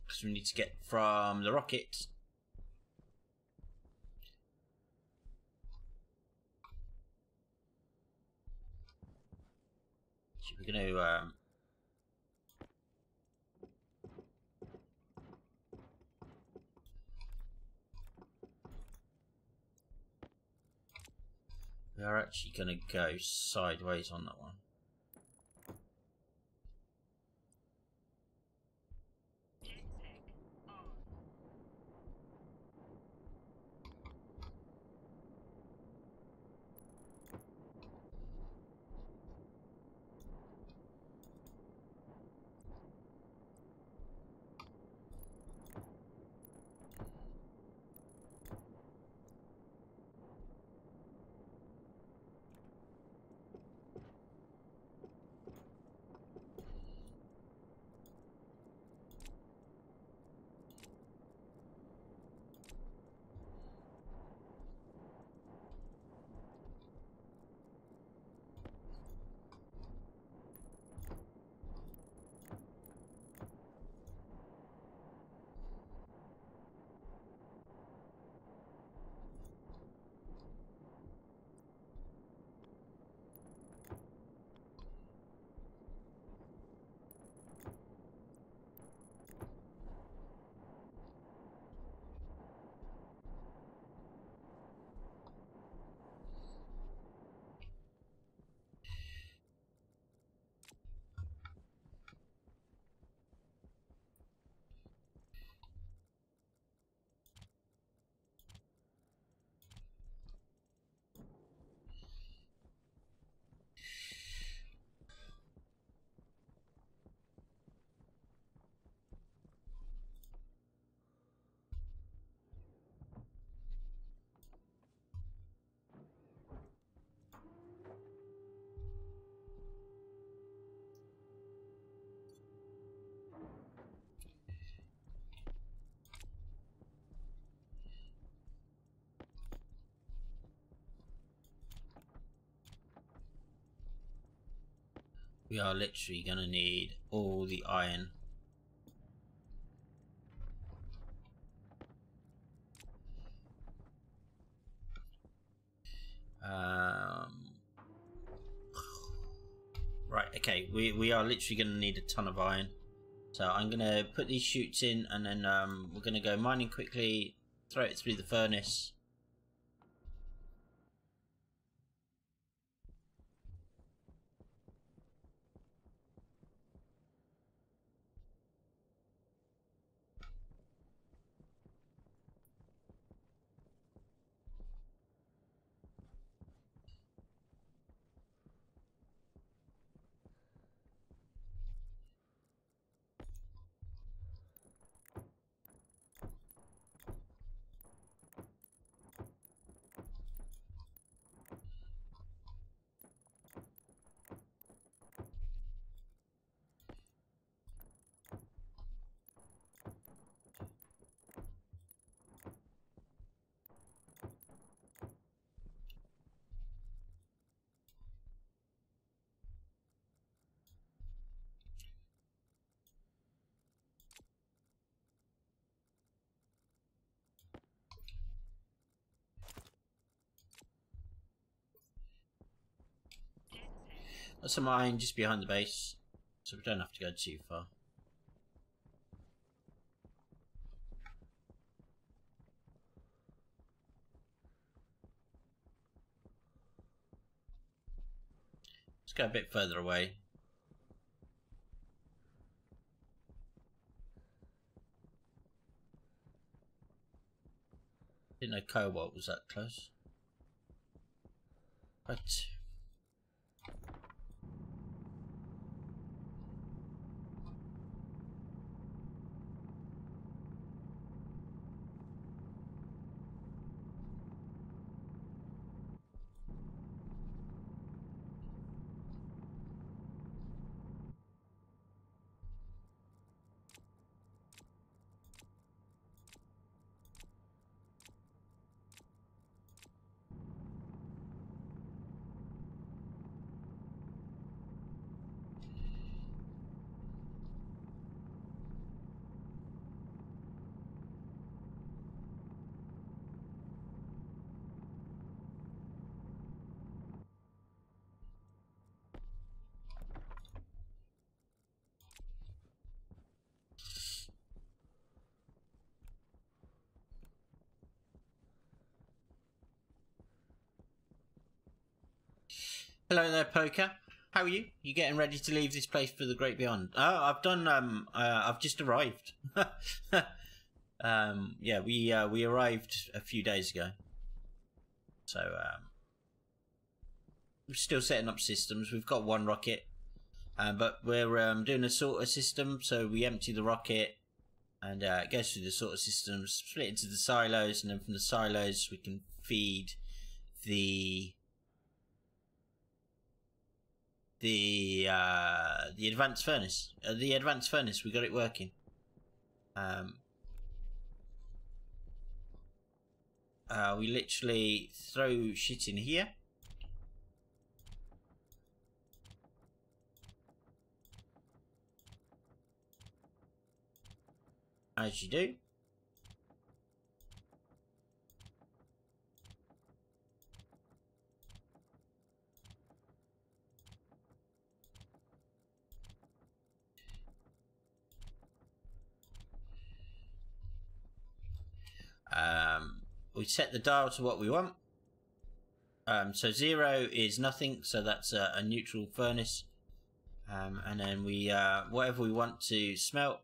because we need to get from the rocket. We're going to um, we are actually going to go sideways on that one. We are literally going to need all the iron. Um, right, okay, we, we are literally going to need a ton of iron. So I'm going to put these chutes in, and then um, we're going to go mining quickly, throw it through the furnace. There's some iron just behind the base, so we don't have to go too far. Let's go a bit further away. Didn't know cobalt was that close. Right. Hello there, Poker. How are you? You getting ready to leave this place for the great beyond? Oh, I've done. Um, uh, I've just arrived. um, yeah, we uh, we arrived a few days ago. So um, we're still setting up systems. We've got one rocket, uh, but we're um, doing a sorter system. So we empty the rocket, and uh, it goes through the sorter systems, split into the silos, and then from the silos we can feed the. The uh, the advanced furnace, uh, the advanced furnace, we got it working. Um, uh, we literally throw shit in here. As you do. Um, we set the dial to what we want. Um, so zero is nothing, so that's a, a neutral furnace. Um, and then we, uh, whatever we want to smelt.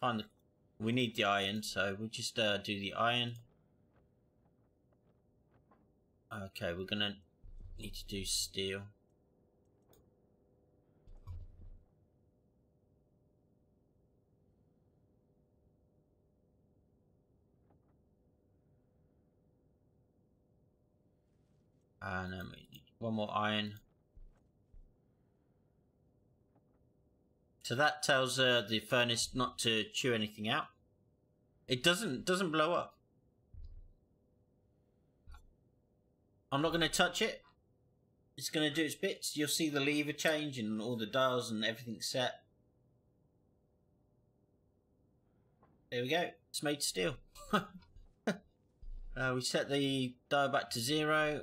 Find the, we need the iron, so we'll just uh, do the iron. Okay, we're gonna need to do steel. And then we need one more iron. So that tells uh, the furnace not to chew anything out. It doesn't doesn't blow up. I'm not going to touch it. It's going to do its bits. You'll see the lever change and all the dials and everything set. There we go. It's made steel. uh, we set the dial back to zero.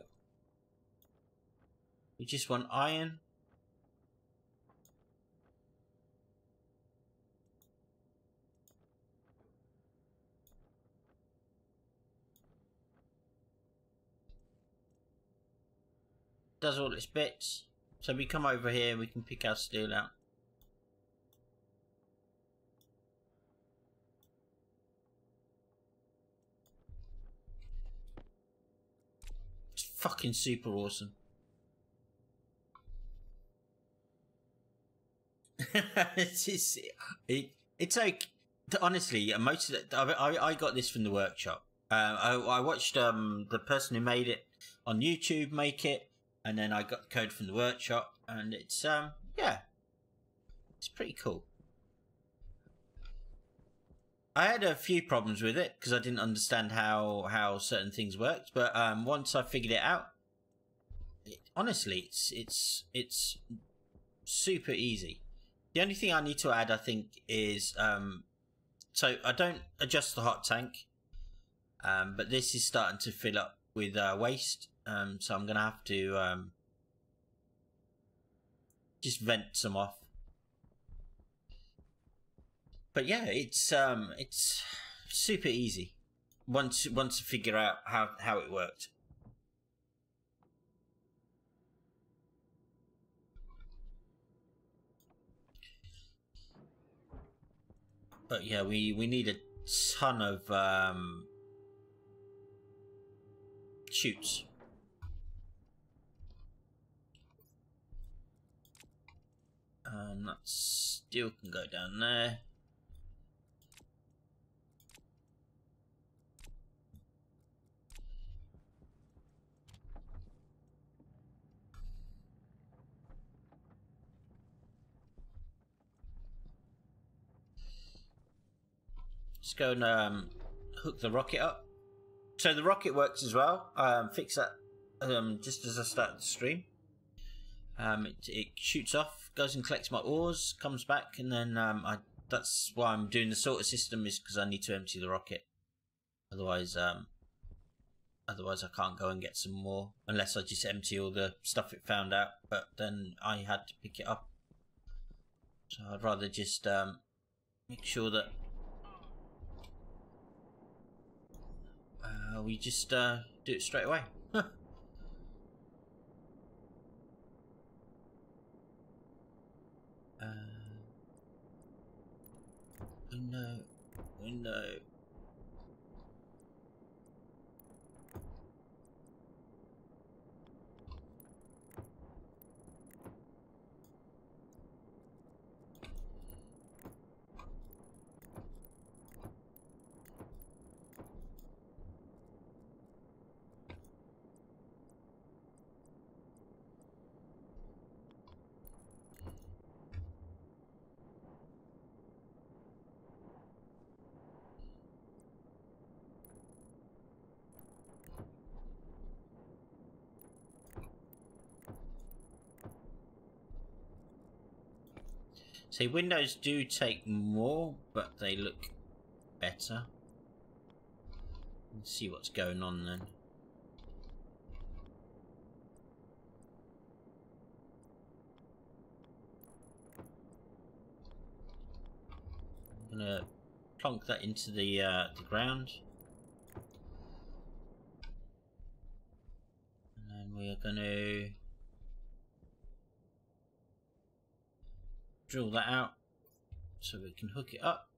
We just want iron. Does all its bits. So we come over here, we can pick our steel out. It's fucking super awesome. it's, it's, it, it's like honestly most of the, I, I got this from the workshop. uh, I, I watched um, the person who made it on YouTube make it, and then I got the code from the workshop, and it's um yeah, it's pretty cool. I had a few problems with it because I didn't understand how, how certain things worked, but um, once I figured it out, it, honestly it's it's it's super easy. The only thing I need to add, I think, is, um, so I don't adjust the hot tank, um, but this is starting to fill up with uh, waste. Um, so I'm going to have to um, just vent some off. But yeah, it's um, it's super easy once once you figure out how how it worked. But yeah, we we need a ton of um, shoots. Um, that steel can go down there. Just go and um, hook the rocket up. So the rocket works as well. Um, fix that um, just as I start the stream. Um, it, it shoots off, goes and collects my ores, comes back, and then um, I, that's why I'm doing the sorter system, is because I need to empty the rocket. Otherwise, um, otherwise I can't go and get some more unless I just empty all the stuff it found out. But then I had to pick it up, so I'd rather just um, make sure that. Uh, we just uh, do it straight away. Huh. Uh, window, window. See, windows do take more, but they look better. Let's see what's going on then. I'm gonna plonk that into the uh, the ground, and then we are gonna drill that out so we can hook it up.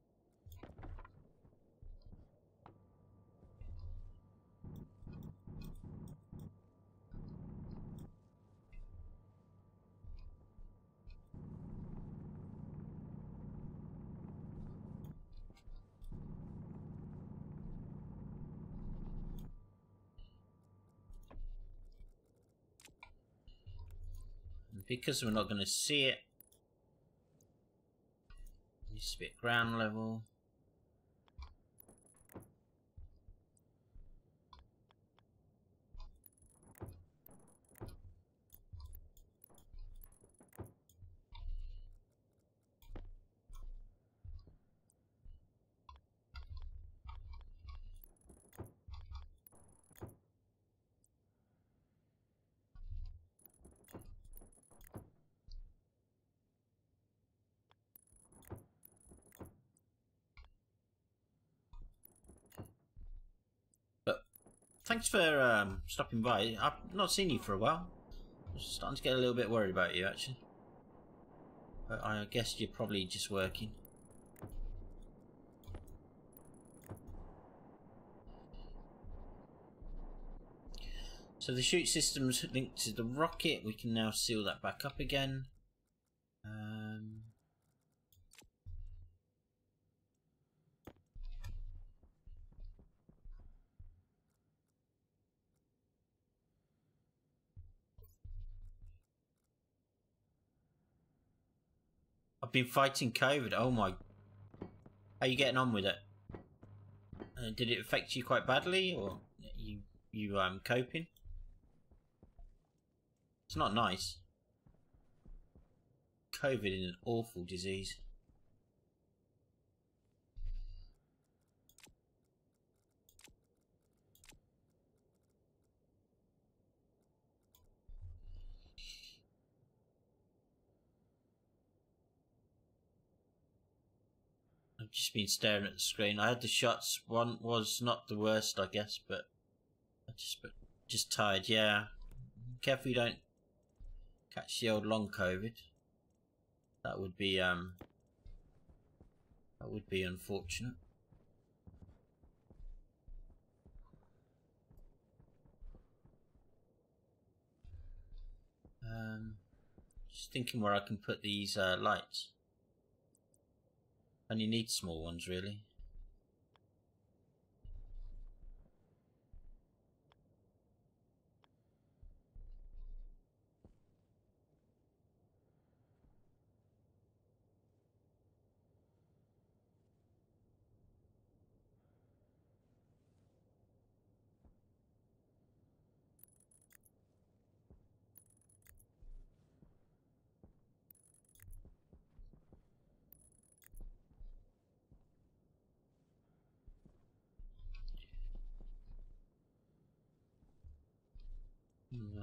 And because we're not going to see it, needs to be at ground level. Thanks for um, stopping by. I've not seen you for a while. I'm starting to get a little bit worried about you, actually. But I guess you're probably just working. So the chute system's linked to the rocket. We can now seal that back up again. Um... I've been fighting COVID. Oh my. How are you getting on with it? Uh, did it affect you quite badly, or you you um coping? It's not nice. COVID is an awful disease. I've just been staring at the screen. I had the shots. One was not the worst, I guess, but I just but just tired. Yeah, careful you don't catch the old long COVID. That would be um. That would be unfortunate. Um, just thinking where I can put these uh, lights. And you need small ones, really.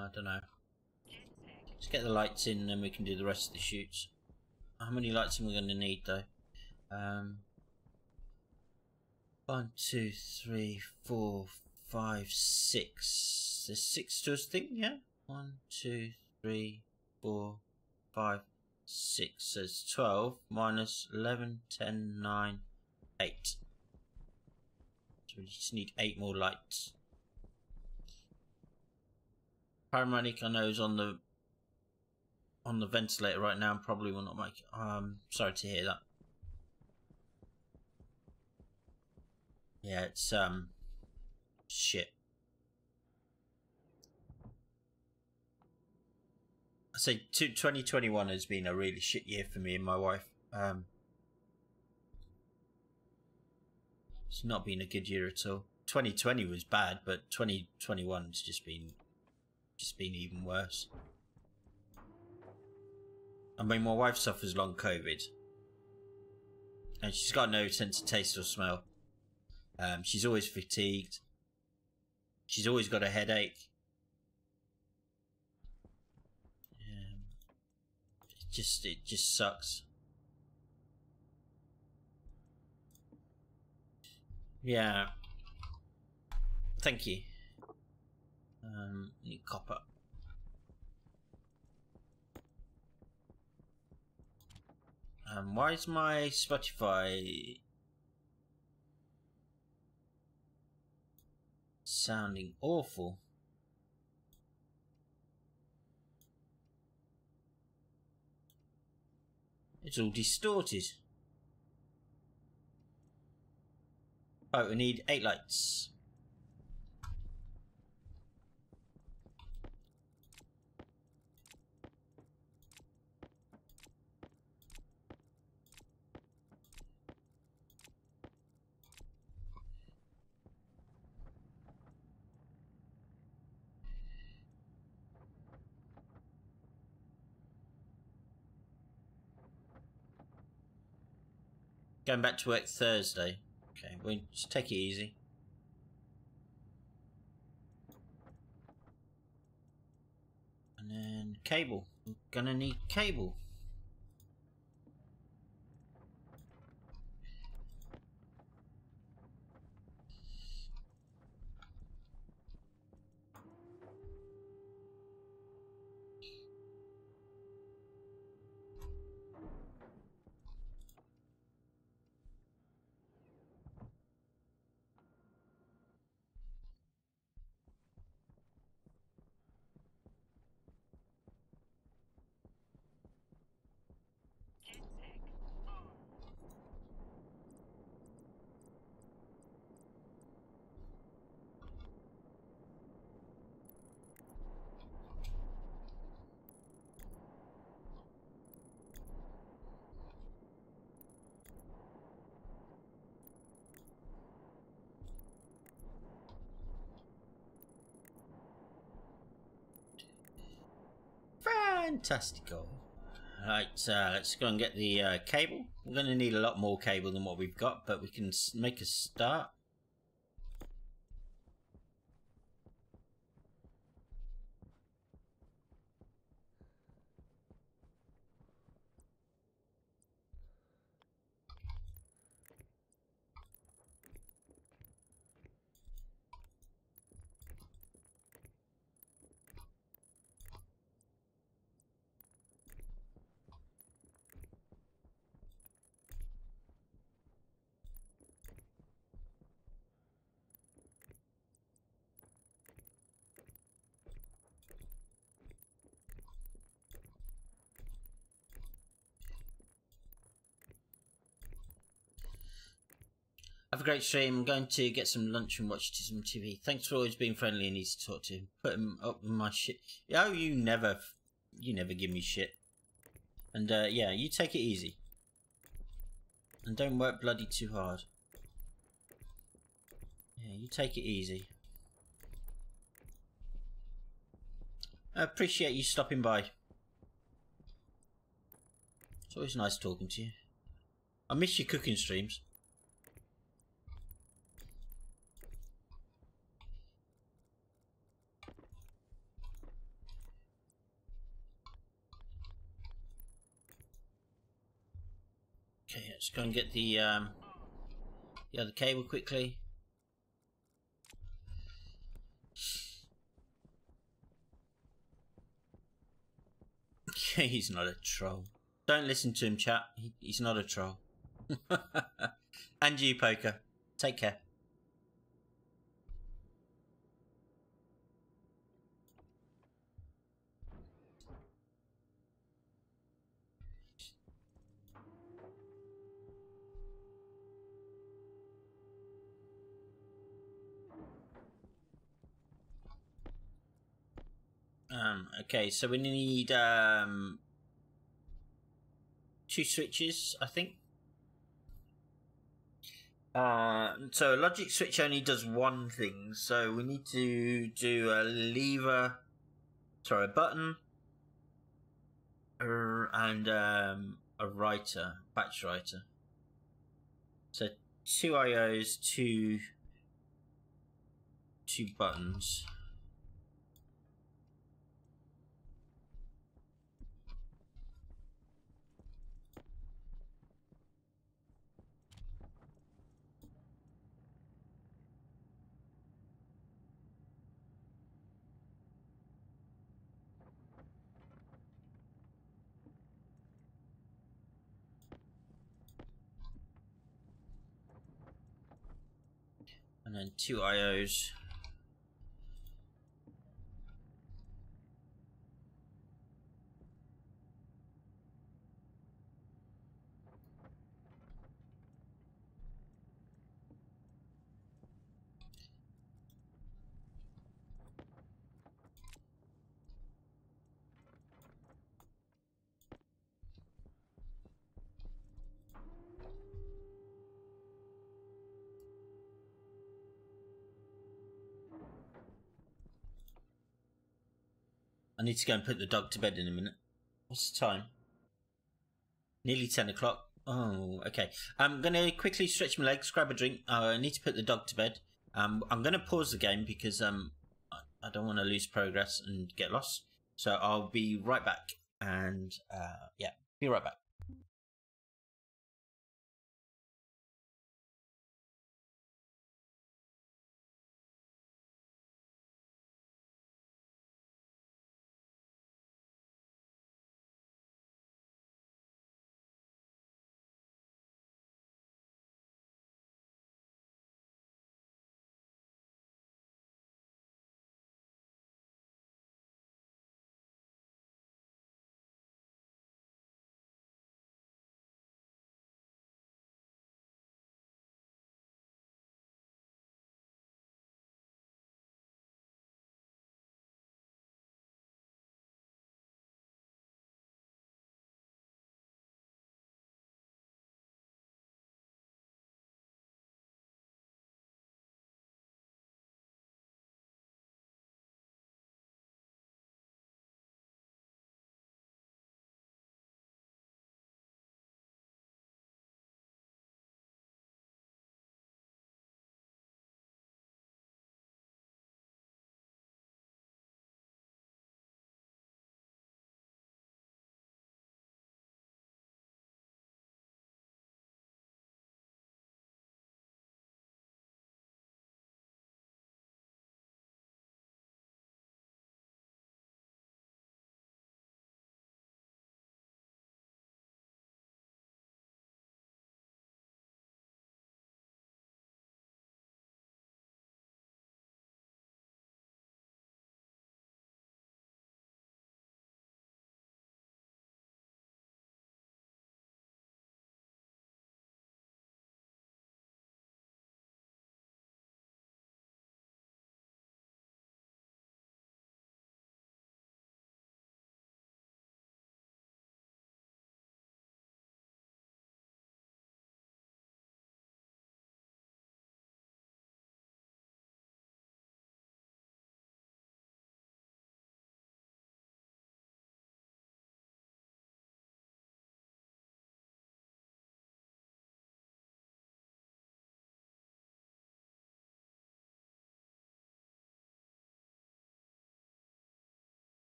I don't know. Let's get the lights in, and then we can do the rest of the shoots. How many lights am we going to need, though? Um, one, two, three, four, five, six. There's six to us, I think, yeah? One, two, three, four, five, six. So it's twelve minus eleven, ten, nine, eight. So we just need eight more lights. Paramedic, I know, is on the on the ventilator right now and probably will not make it. Um, sorry to hear that. Yeah, it's um shit. I say twenty twenty-one has been a really shit year for me and my wife. Um, it's not been a good year at all. twenty twenty was bad, but twenty twenty-one's just been. Just been even worse. I mean, my wife suffers long COVID, and she's got no sense of taste or smell. Um, she's always fatigued. She's always got a headache. Um, it just it just sucks. Yeah. Thank you. Um, need copper. Um, why is my Spotify sounding awful? It's all distorted. Oh, we need eight lights. Going back to work Thursday. Okay, we'll just take it easy. And then cable. We're gonna need cable. Fantastical. Right, uh, let's go and get the uh, cable. We're going to need a lot more cable than what we've got, but we can make a start. great stream. I'm going to get some lunch and watch some T V. Thanks for always being friendly and easy to talk to. Put him up with my shit. Oh, you never, you never give me shit. And uh, yeah, you take it easy. And don't work bloody too hard. Yeah, you take it easy. I appreciate you stopping by. It's always nice talking to you. I miss your cooking streams. Okay, let's go and get the um, the other cable quickly. Okay, he's not a troll. Don't listen to him, chat. He, he's not a troll. And you, Poker. Take care. Um, okay, so we need um, two switches, I think. Uh, so a logic switch only does one thing, so we need to do a lever, sorry, a button, and um, a writer, batch writer. So two I Os, two, two buttons. And then two I Os. I need to go and put the dog to bed in a minute. What's the time? Nearly ten o'clock. Oh, okay. I'm going to quickly stretch my legs, grab a drink. Uh, I need to put the dog to bed. Um, I'm going to pause the game because um, I don't want to lose progress and get lost. So I'll be right back. And uh, yeah, be right back.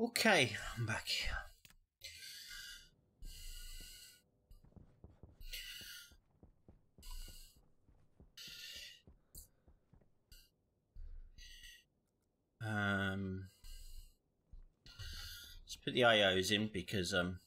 Okay, I'm back here. Um, let's put the I Os in because um,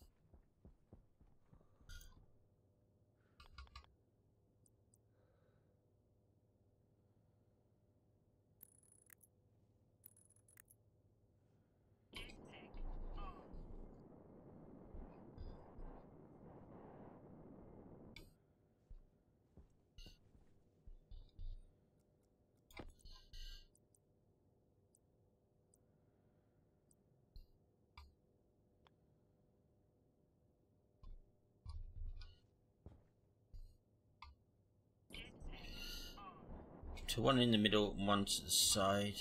so one in the middle and one to the side.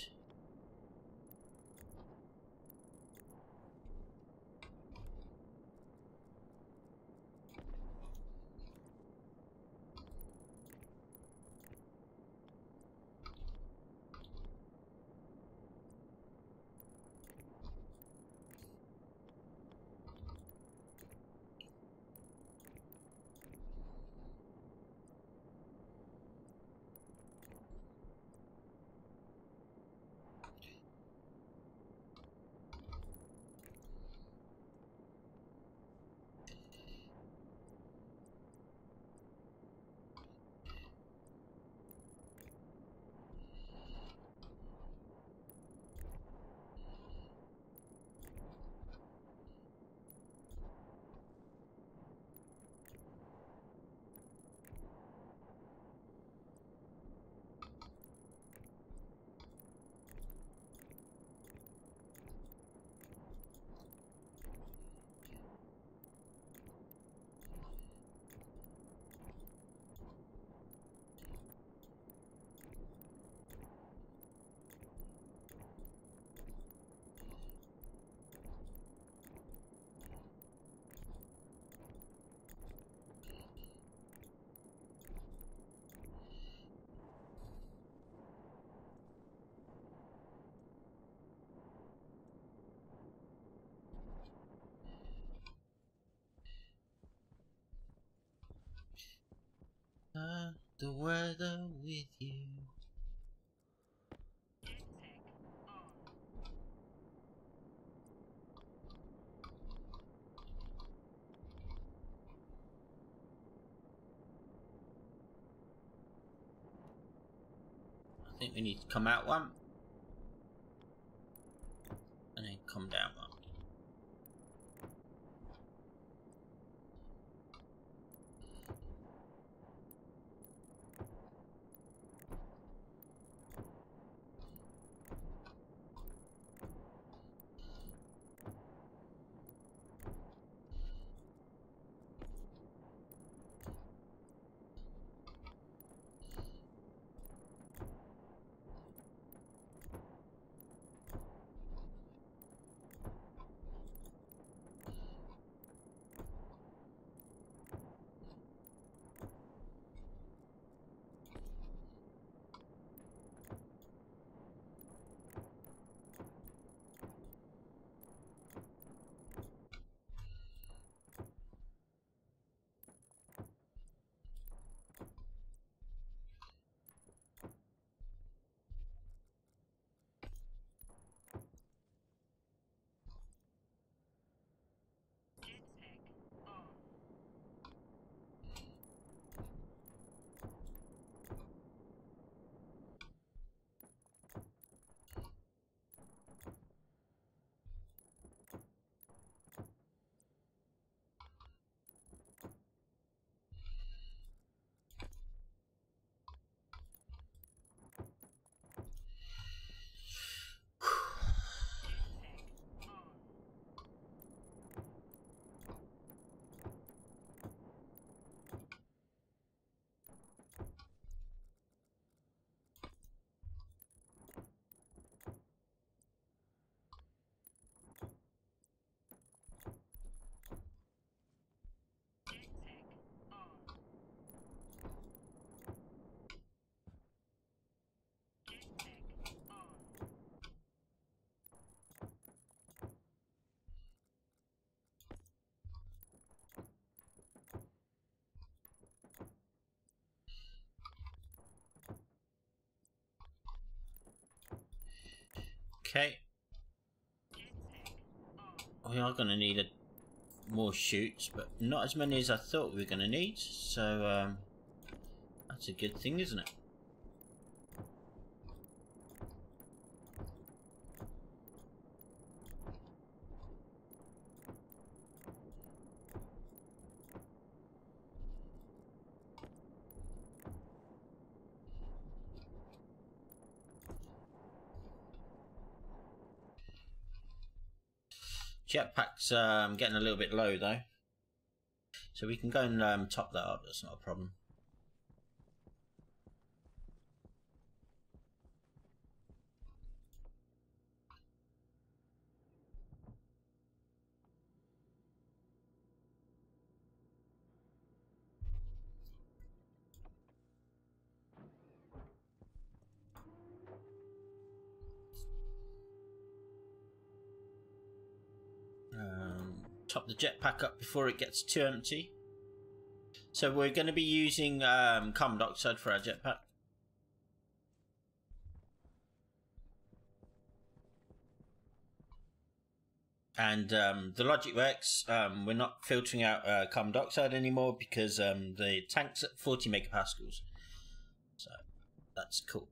Uh, the weather with you. I think we need to come out one and then come down one. Okay. We are going to need a, more shoots, but not as many as I thought we were going to need. So um, that's a good thing, isn't it? Jetpack's um, getting a little bit low though, so we can go and um, top that up, that's not a problem. Top the jetpack up before it gets too empty. So we're going to be using um, carbon dioxide for our jetpack. And um, the logic works. Um, we're not filtering out uh, carbon dioxide anymore because um, the tank's at forty megapascals. So that's cool.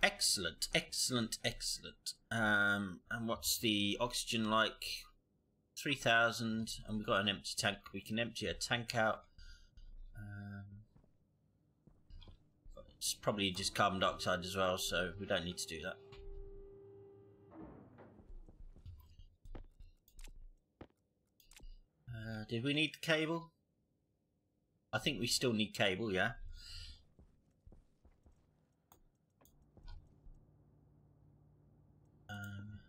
Excellent, excellent, excellent. Um, and what's the oxygen like? three thousand, and we've got an empty tank. We can empty a tank out. Um, it's probably just carbon dioxide as well, so we don't need to do that. Uh, did we need the cable? I think we still need cable, yeah. Um,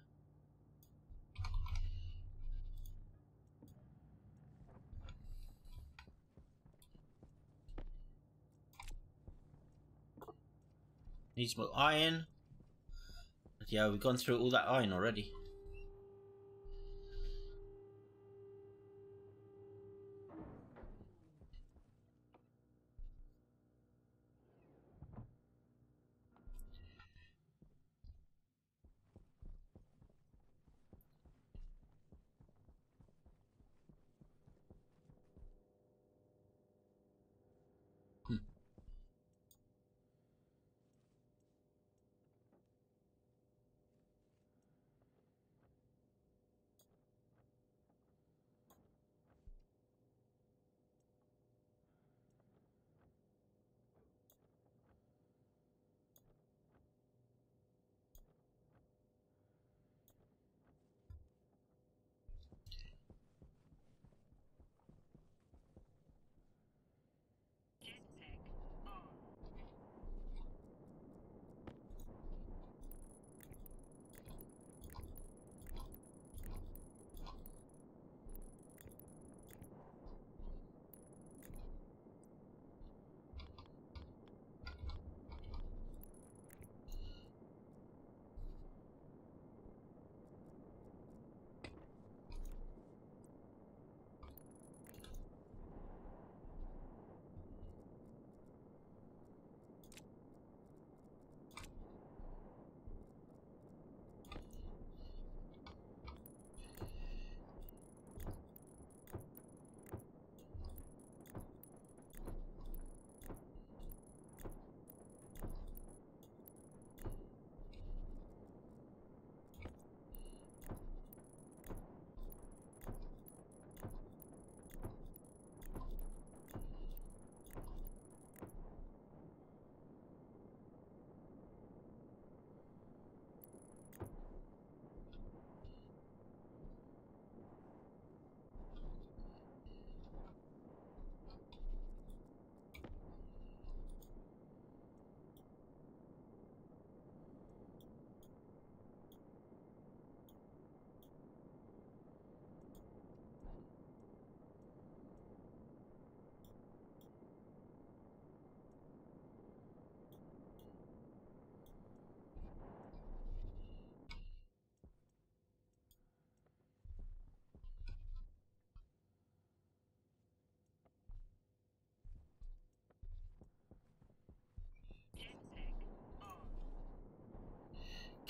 needs more iron. Yeah, we've gone through all that iron already.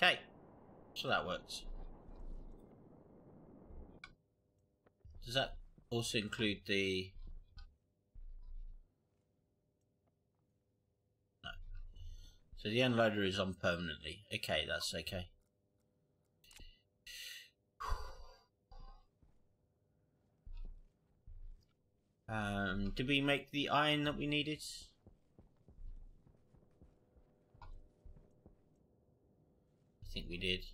Okay, so that works. Does that also include the... No. So the end loader is on permanently. Okay, that's okay. Um, did we make the iron that we needed? I think we did.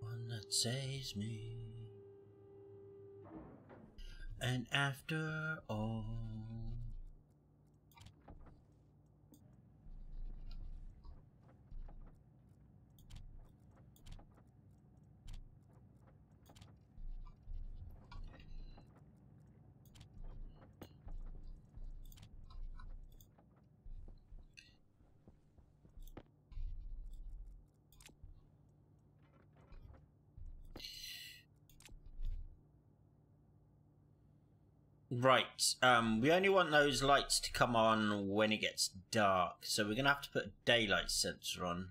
One that saves me, and after all. Right, um, we only want those lights to come on when it gets dark, so we're going to have to put a daylight sensor on.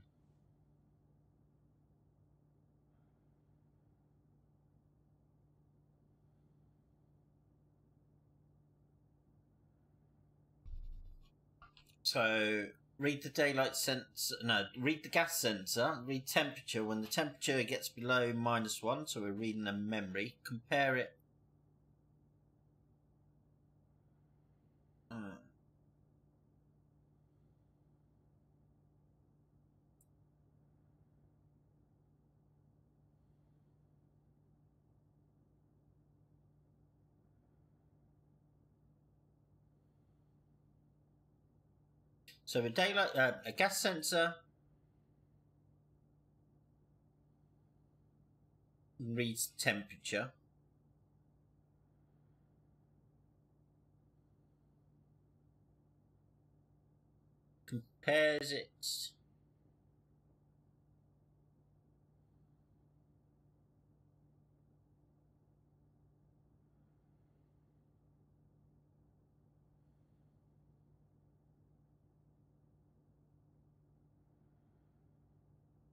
So, read the daylight sensor, no, read the gas sensor, read temperature. When the temperature gets below minus one, so we're reading a memory, compare it. So a daylight, uh, a gas sensor reads temperature. Compares it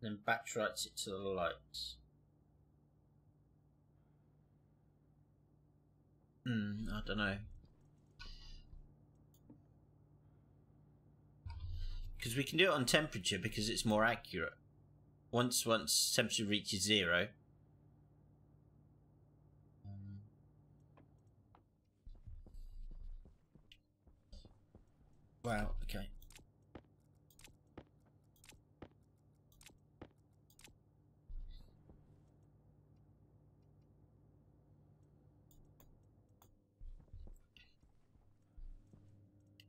then batch writes it to the lights. Hmm, I don't know. Because we can do it on temperature because it's more accurate. Once once temperature reaches zero. Um. Wow, okay.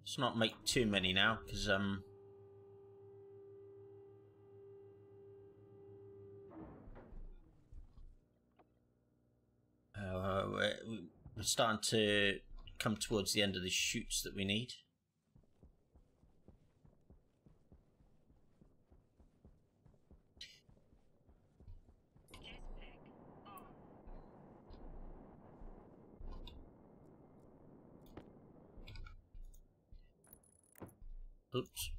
Let's not make too many now, because um uh, we're, we're starting to come towards the end of the shoots that we need. Oops.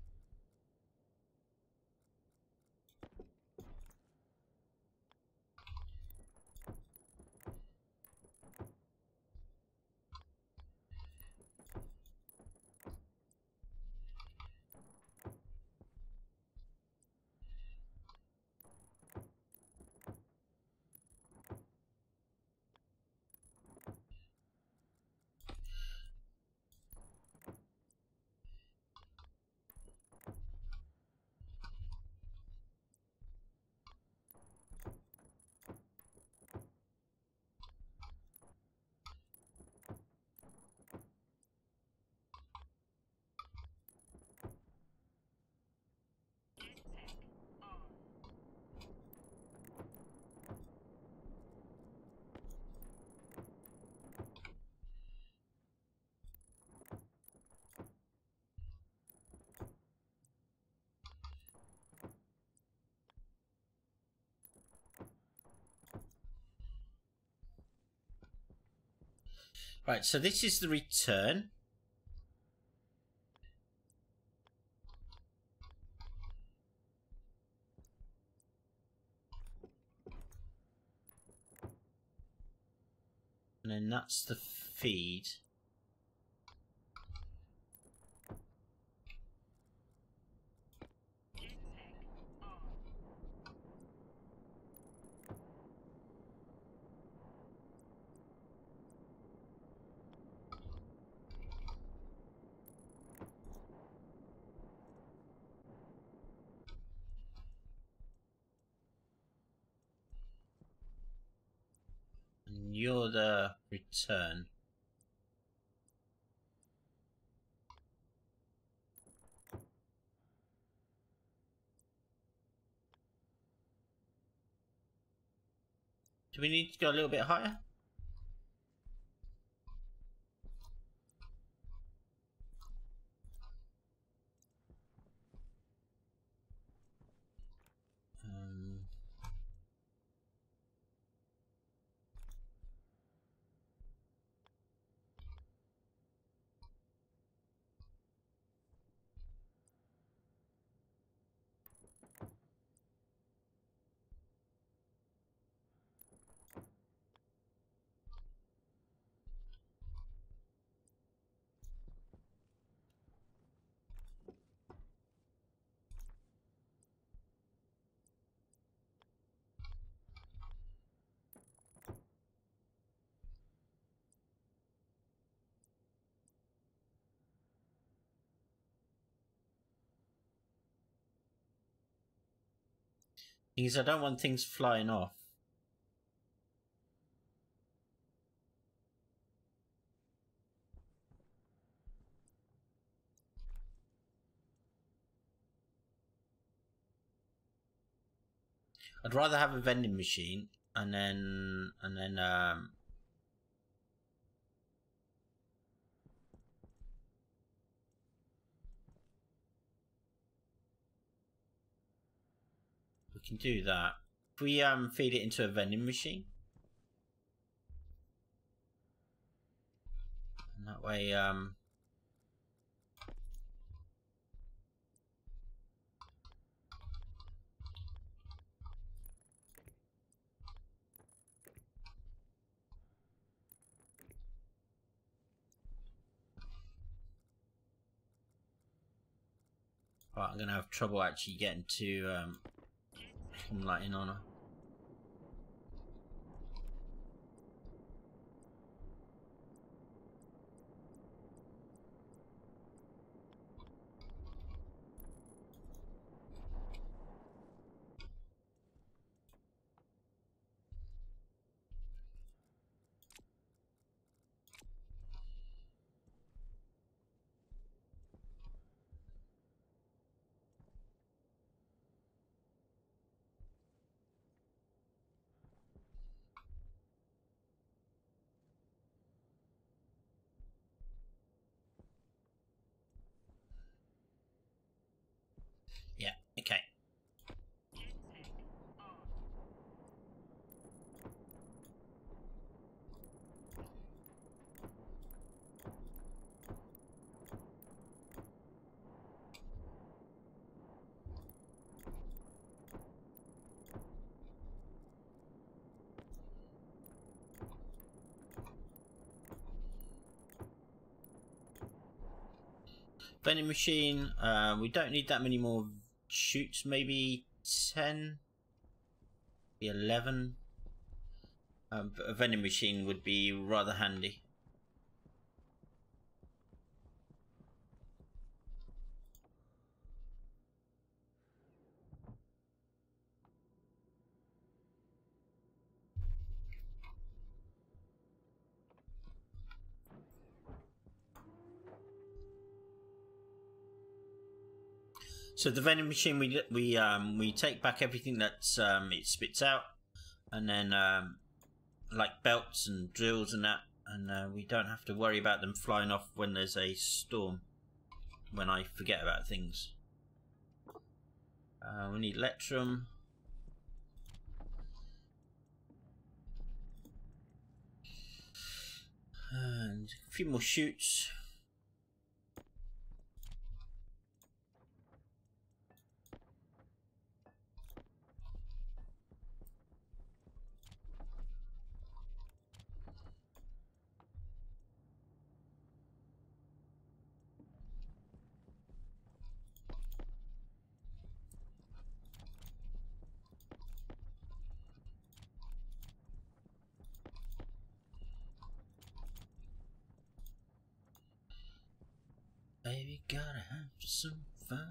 Right, so this is the return. And then that's the feed. You're the return. Do we need to go a little bit higher? Because I don't want things flying off. I'd rather have a vending machine and then and then um can do that. If we um feed it into a vending machine, and that way um right, I'm gonna have trouble actually getting to um I'm lighting on her. Okay. Vending machine, uh, we don't need that many more shoots, maybe ten, eleven. Um, but a vending machine would be rather handy. So the vending machine, we we um we take back everything that um it spits out, and then um like belts and drills and that, and uh, we don't have to worry about them flying off when there's a storm. When I forget about things, uh, we need electrum. And A few more shoots. Baby, gotta have some fun.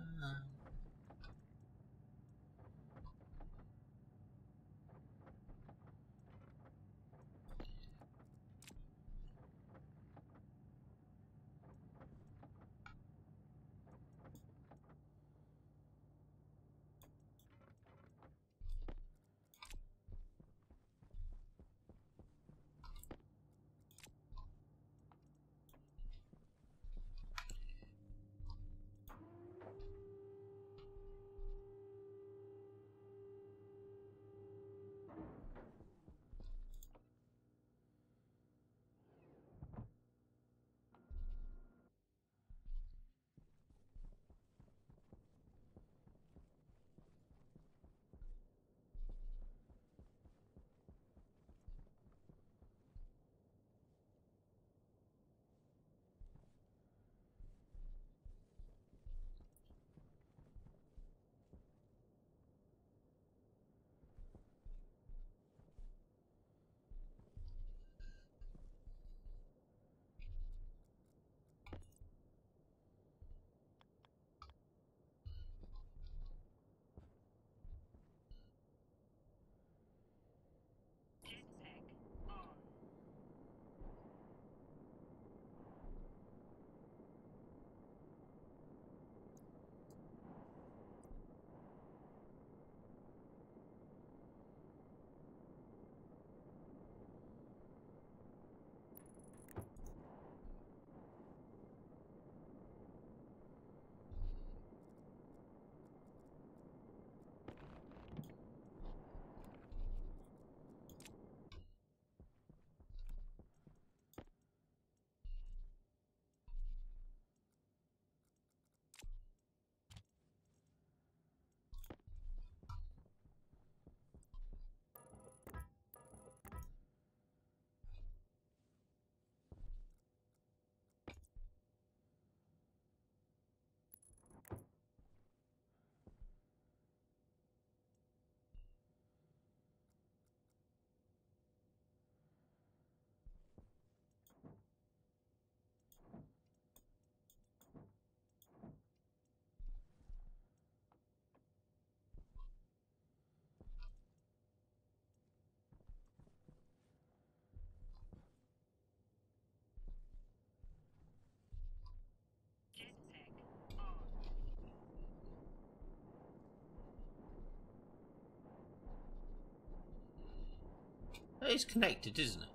It's connected, isn't it?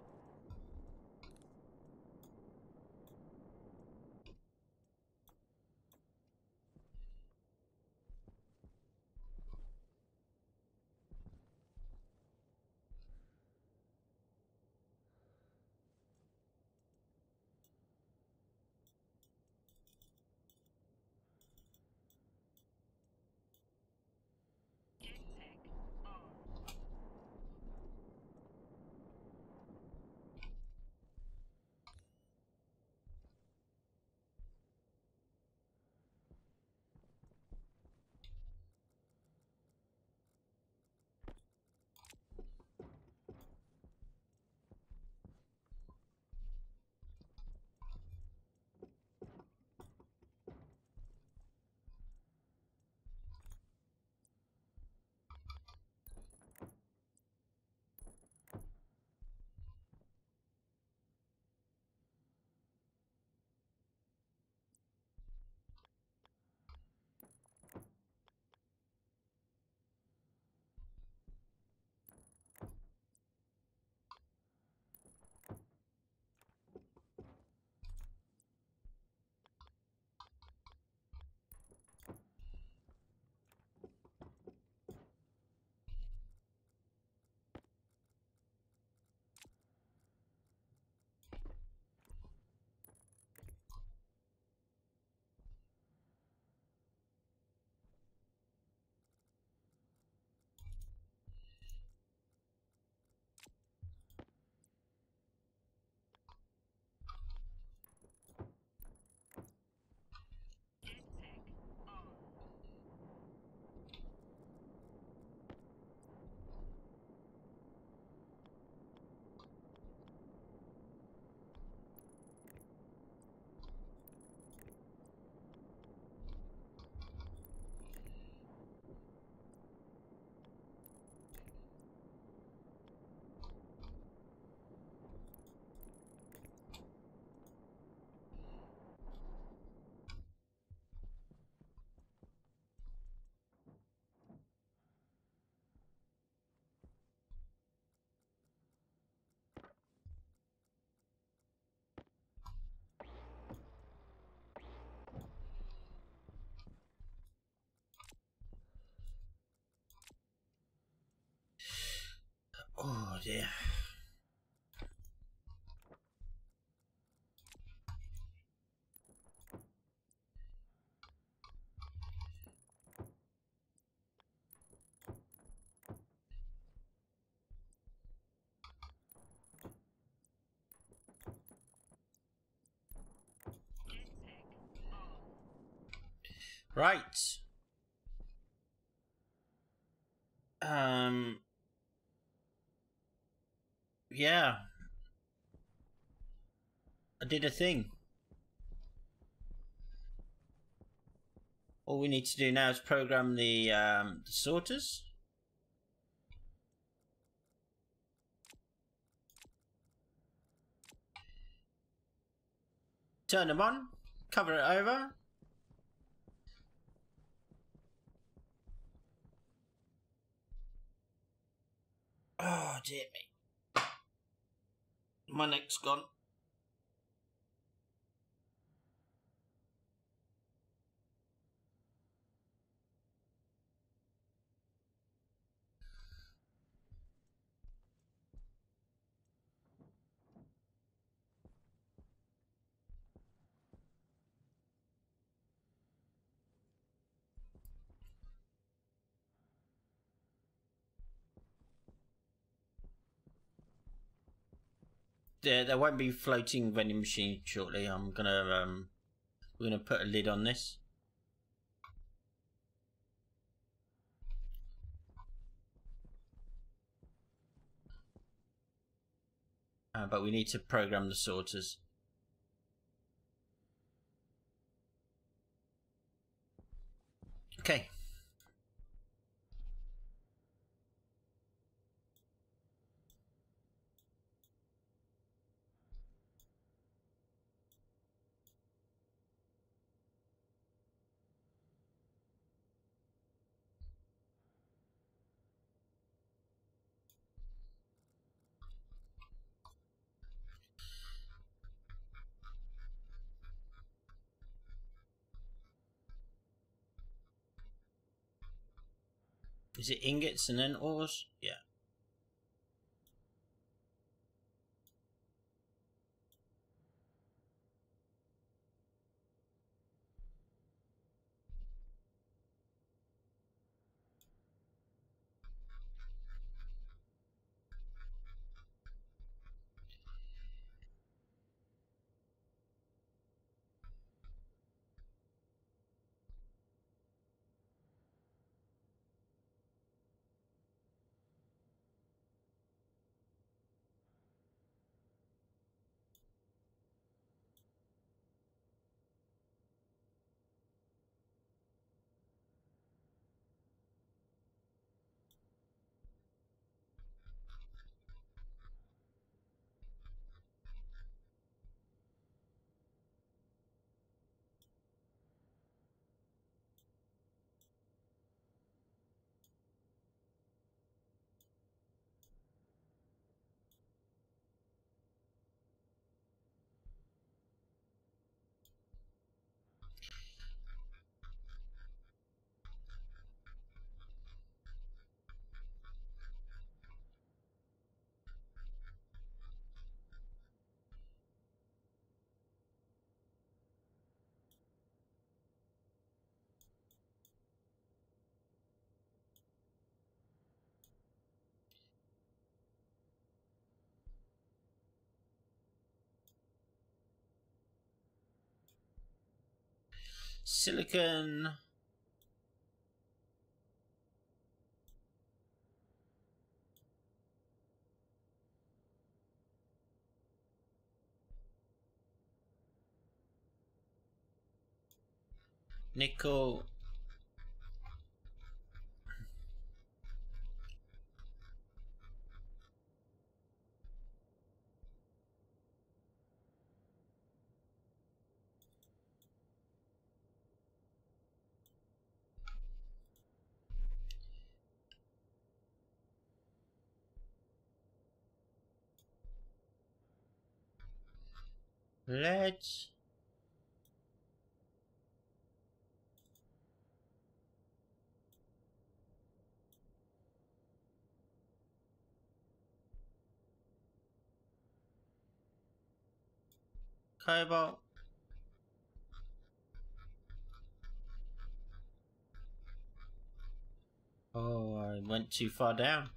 Oh dear. Right. Um. Yeah. I did a thing. All we need to do now is program the, um, the sorters. Turn them on. Cover it over. Oh dear me. My neck's gone. There, there won't be floating vending machine shortly. I'm gonna, um, we're gonna put a lid on this. Uh, but we need to program the sorters. Okay. Is it ingots and then ores? Yeah. Silicon. Nickel. Let's Cobalt. Oh, I went too far down.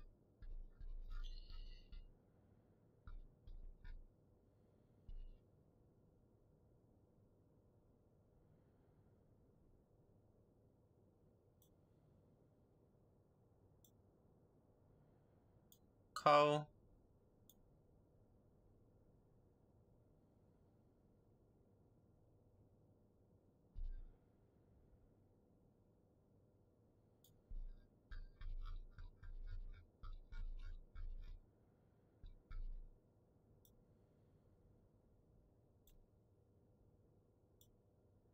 Coal.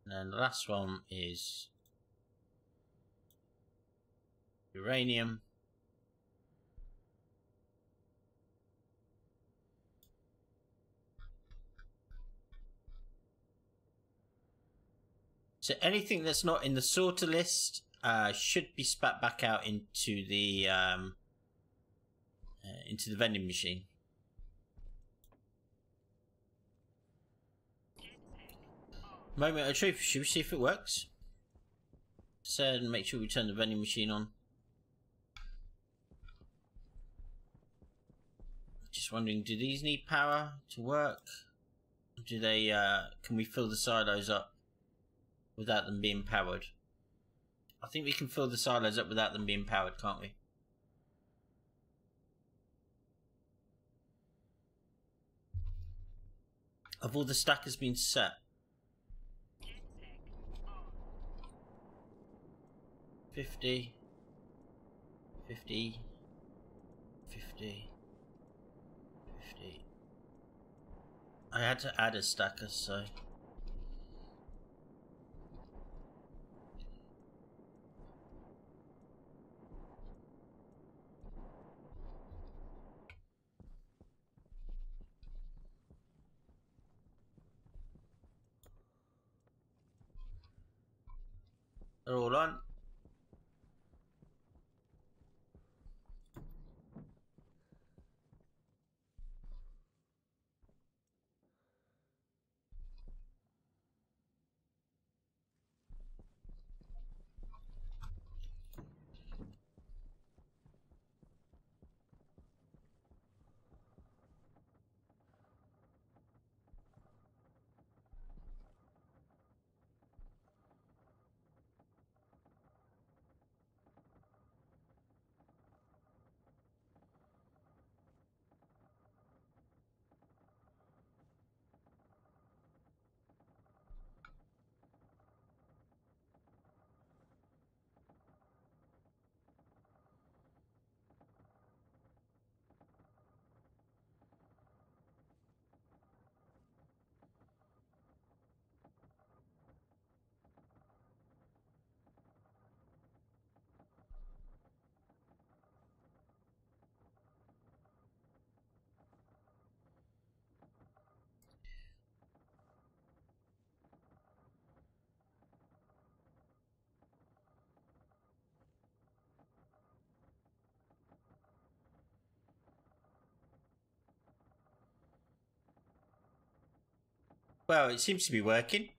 And the last one is uranium. So anything that's not in the sorter list uh, should be spat back out into the um, uh, into the vending machine. Moment of truth, should we see if it works? So, and make sure we turn the vending machine on. Just wondering, do these need power to work? Do they, uh, can we fill the silos up without them being powered? I think we can fill the silos up without them being powered, can't we? Have all the stackers been set? fifty, fifty, fifty, fifty. I had to add a stacker, so. They're all on. Well, it seems to be working.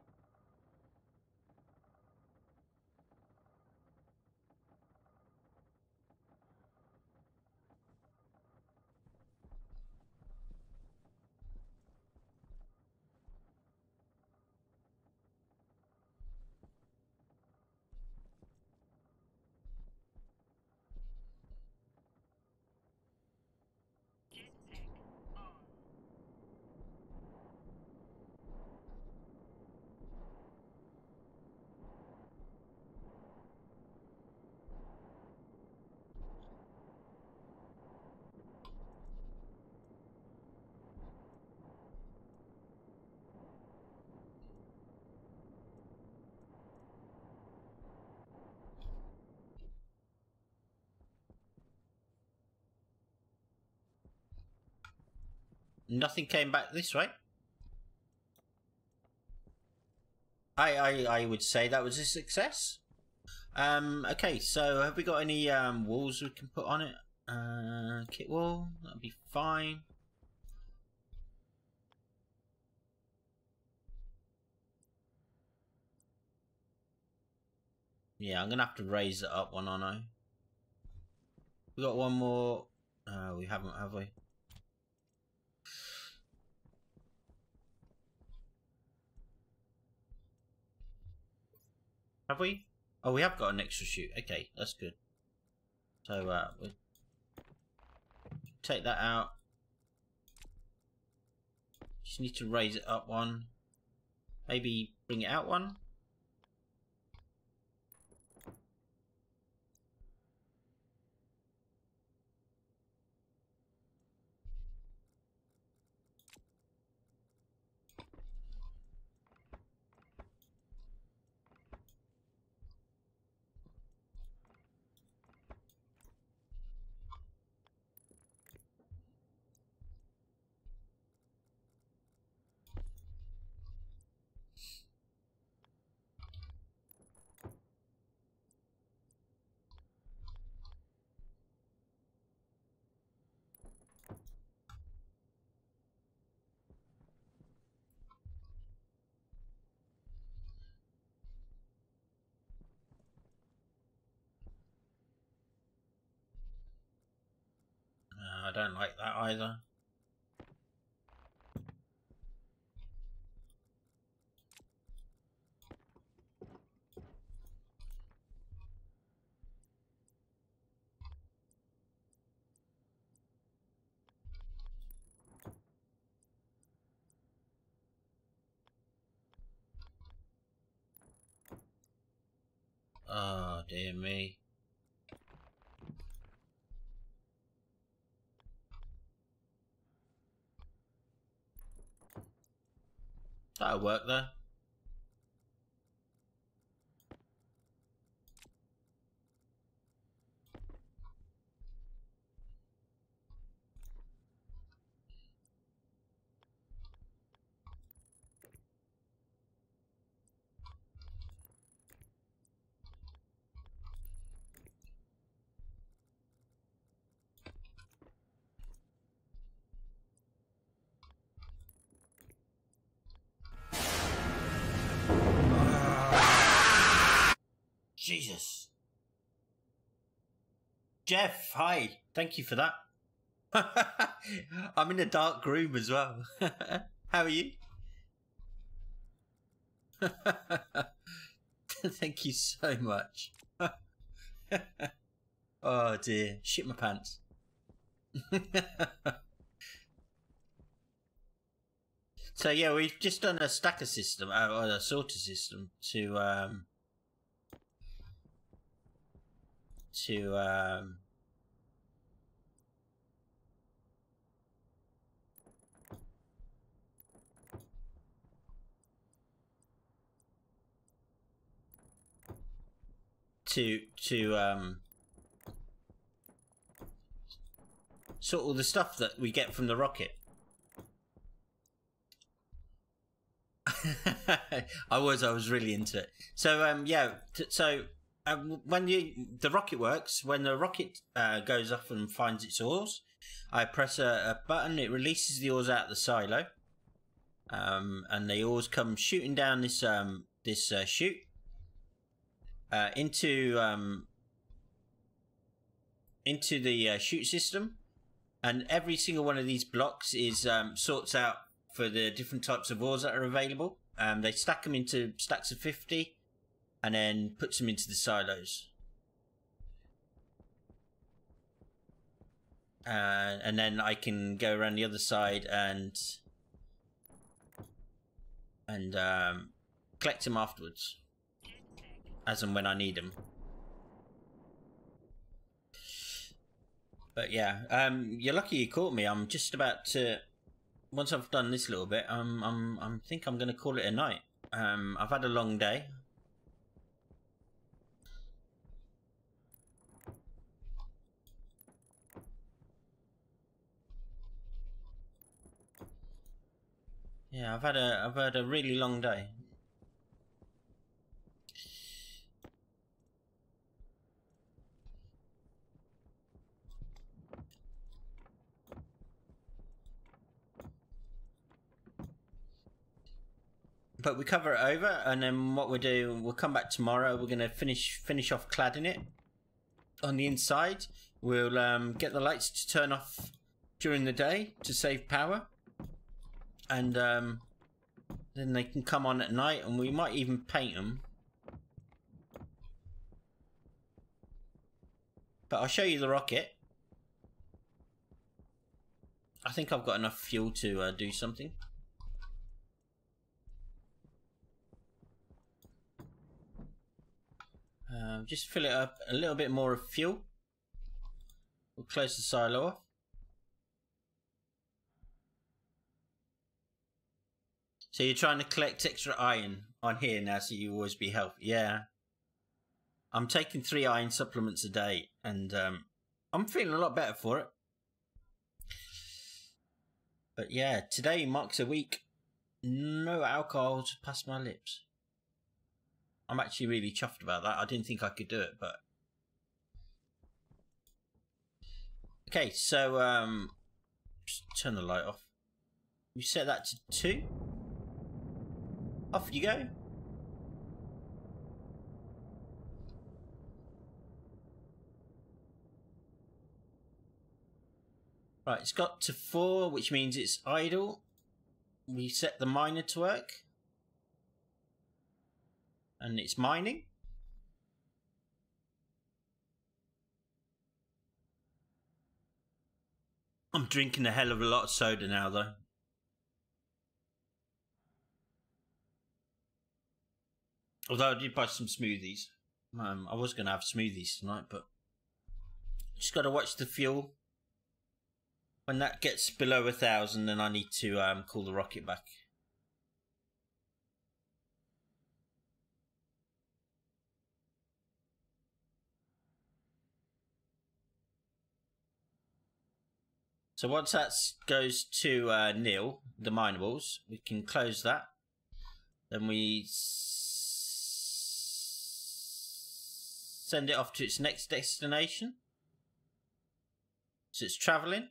Nothing came back this way. I, I I would say that was a success. Um. Okay. So have we got any um walls we can put on it? Uh, kit wall. That'd be fine. Yeah, I'm gonna have to raise it up one, aren't I? We got one more. Uh, we haven't, have we? Have we? Oh, we have got an extra shoot. Okay, that's good. So, uh, we'll take that out. Just need to raise it up one. Maybe bring it out one. I don't like that either. Oh, dear me. That'll work there. Jesus. Jeff, hi. Thank you for that. I'm in a dark room as well. How are you? Thank you so much. Oh dear. Shit my pants. So yeah, we've just done a stacker system, uh, or a sorter system to... Um, to um to to um sort all the stuff that we get from the rocket. I was I was really into it. So um yeah, t so Um, when you the rocket works, when the rocket uh, goes up and finds its oars, I press a, a button. It releases the oars out of the silo, um, and the oars come shooting down this um, this uh, chute uh, into um, into the uh, chute system, and every single one of these blocks is um, sorts out for the different types of oars that are available. Um, they stack them into stacks of fifty. And then puts them into the silos. Uh, and then I can go around the other side and and um, collect them afterwards, as and when I need them. But yeah, um, you're lucky you caught me. I'm just about to. Once I've done this little bit, um, I'm I'm think I'm gonna call it a night. Um, I've had a long day. Yeah, I've had a I've had a really long day. but we cover it over, and then what we'll do, we'll come back tomorrow. We're going to finish finish off cladding it on the inside. We'll um, get the lights to turn off during the day to save power, and um, then they can come on at night, and we might even paint them. But I'll show you the rocket. I think I've got enough fuel to uh, do something. Um, just fill it up a little bit more of fuel. We'll close the silo off. So you're trying to collect extra iron on here now, so you always be healthy. Yeah. I'm taking three iron supplements a day, and um, I'm feeling a lot better for it. But yeah, today marks a week. No alcohol to pass my lips. I'm actually really chuffed about that. I didn't think I could do it, but... Okay, so... Um, just turn the light off. We set that to two. Off you go. Right, it's got to four, which means it's idle. We set the miner to work. And it's mining. I'm drinking a hell of a lot of soda now, though. Although I did buy some smoothies. Um, I was going to have smoothies tonight, but... Just got to watch the fuel. When that gets below a thousand, then I need to um, call the rocket back. So once that goes to uh, nil, the mineables, we can close that. Then we s send it off to its next destination. So it's traveling.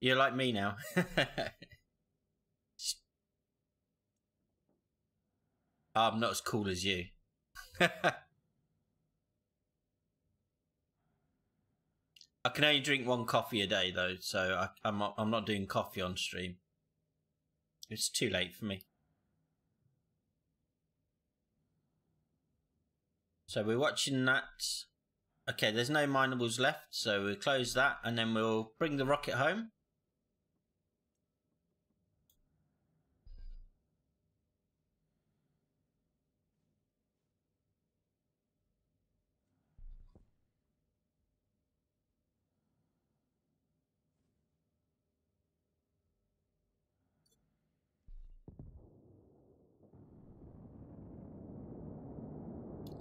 You're like me now. I'm not as cool as you. I can only drink one coffee a day, though, so I, I'm not, I'm not doing coffee on stream. It's too late for me. So we're watching that. Okay, there's no mineables left, so we'll close that, and then we'll bring the rocket home.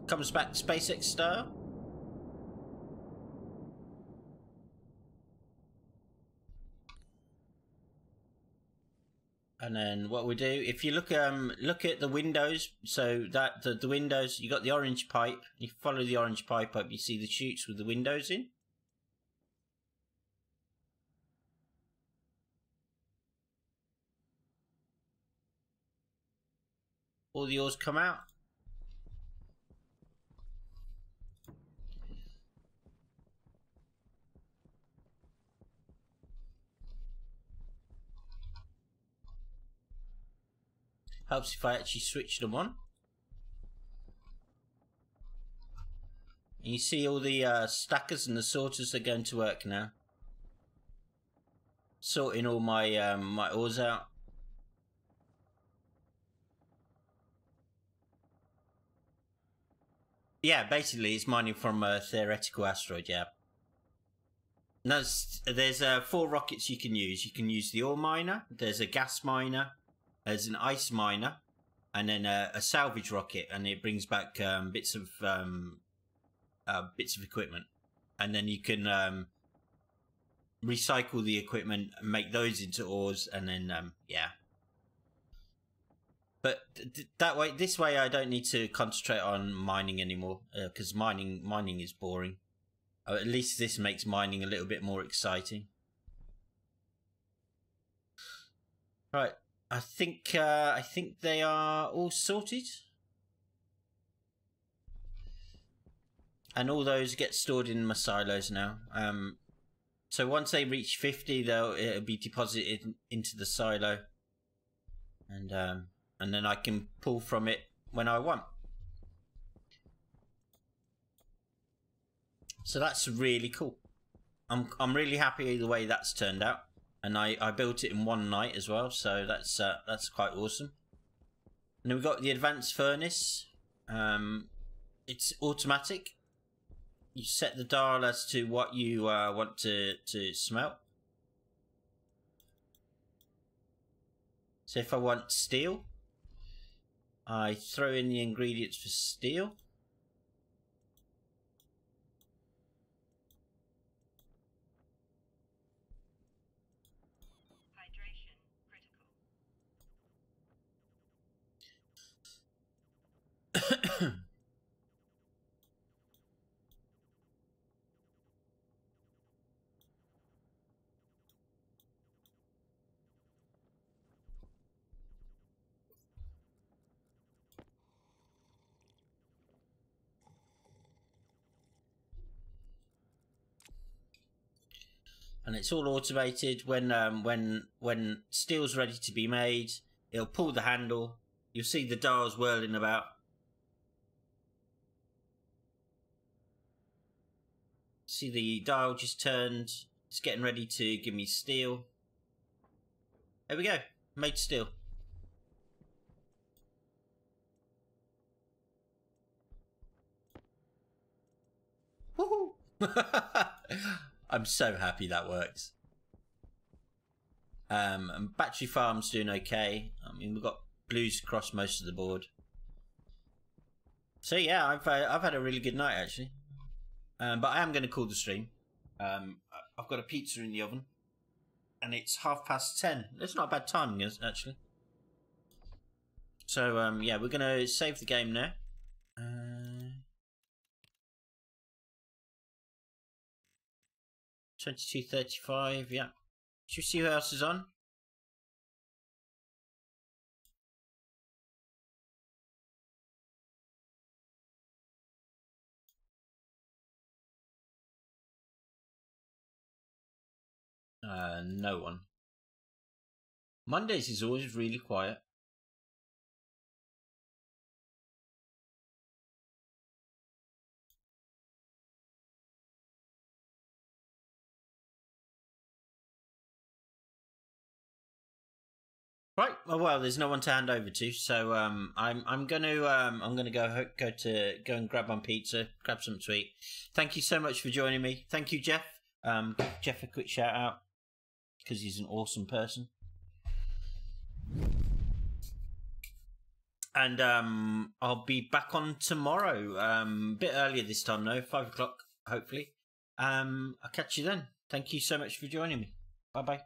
Comes back SpaceX style. And then what we do, if you look um look at the windows, so that the, the windows, you got the orange pipe, you follow the orange pipe up, you see the chutes with the windows in. All the oars come out. Helps if I actually switch them on. And you see all the uh, stackers and the sorters are going to work now. Sorting all my um, my ores out. Yeah, basically it's mining from a theoretical asteroid, yeah. And there's there's uh, four rockets you can use. You can use the ore miner, there's a gas miner, there's an ice miner, and then a, a salvage rocket, and it brings back um, bits of um, uh, bits of equipment, and then you can um, recycle the equipment and make those into ores, and then um, yeah. But th that way, this way, I don't need to concentrate on mining anymore, because uh, mining mining is boring. Or at least this makes mining a little bit more exciting. Right. I think uh, I think they are all sorted, and all those get stored in my silos now. Um, so once they reach fifty, they'll it'll be deposited into the silo, and um, and then I can pull from it when I want. So that's really cool. I'm I'm really happy the way that's turned out. And I, I built it in one night as well, so that's uh, that's quite awesome. And then we've got the advanced furnace. Um, it's automatic. You set the dial as to what you uh, want to, to smelt. So if I want steel, I throw in the ingredients for steel. And it's all automated. When um, when when steel's ready to be made, it'll pull the handle. You'll see the dials whirling about. See the dial just turned. It's getting ready to give me steel. There we go. Made steel. Woohoo! I'm so happy that works. Um, and battery farm's doing okay. I mean, we've got blues across most of the board. So yeah, I've uh, I've had a really good night actually. Um, but I am going to call the stream. Um, I've got a pizza in the oven. And it's half past ten. It's not a bad timing, actually. So, um, yeah, we're going to save the game now. Uh, twenty-two thirty-five, yeah. Should we see who else is on? Uh, no one. Mondays is always really quiet. Right. Well, well, there's no one to hand over to, so um, I'm I'm gonna um, I'm gonna go go to go and grab my pizza, grab some to eat. Thank you so much for joining me. Thank you, Jeff. Um, give Jeff a quick shout out, because he's an awesome person. And um, I'll be back on tomorrow, um, a bit earlier this time though, five o'clock hopefully. Um, I'll catch you then. Thank you so much for joining me. Bye bye.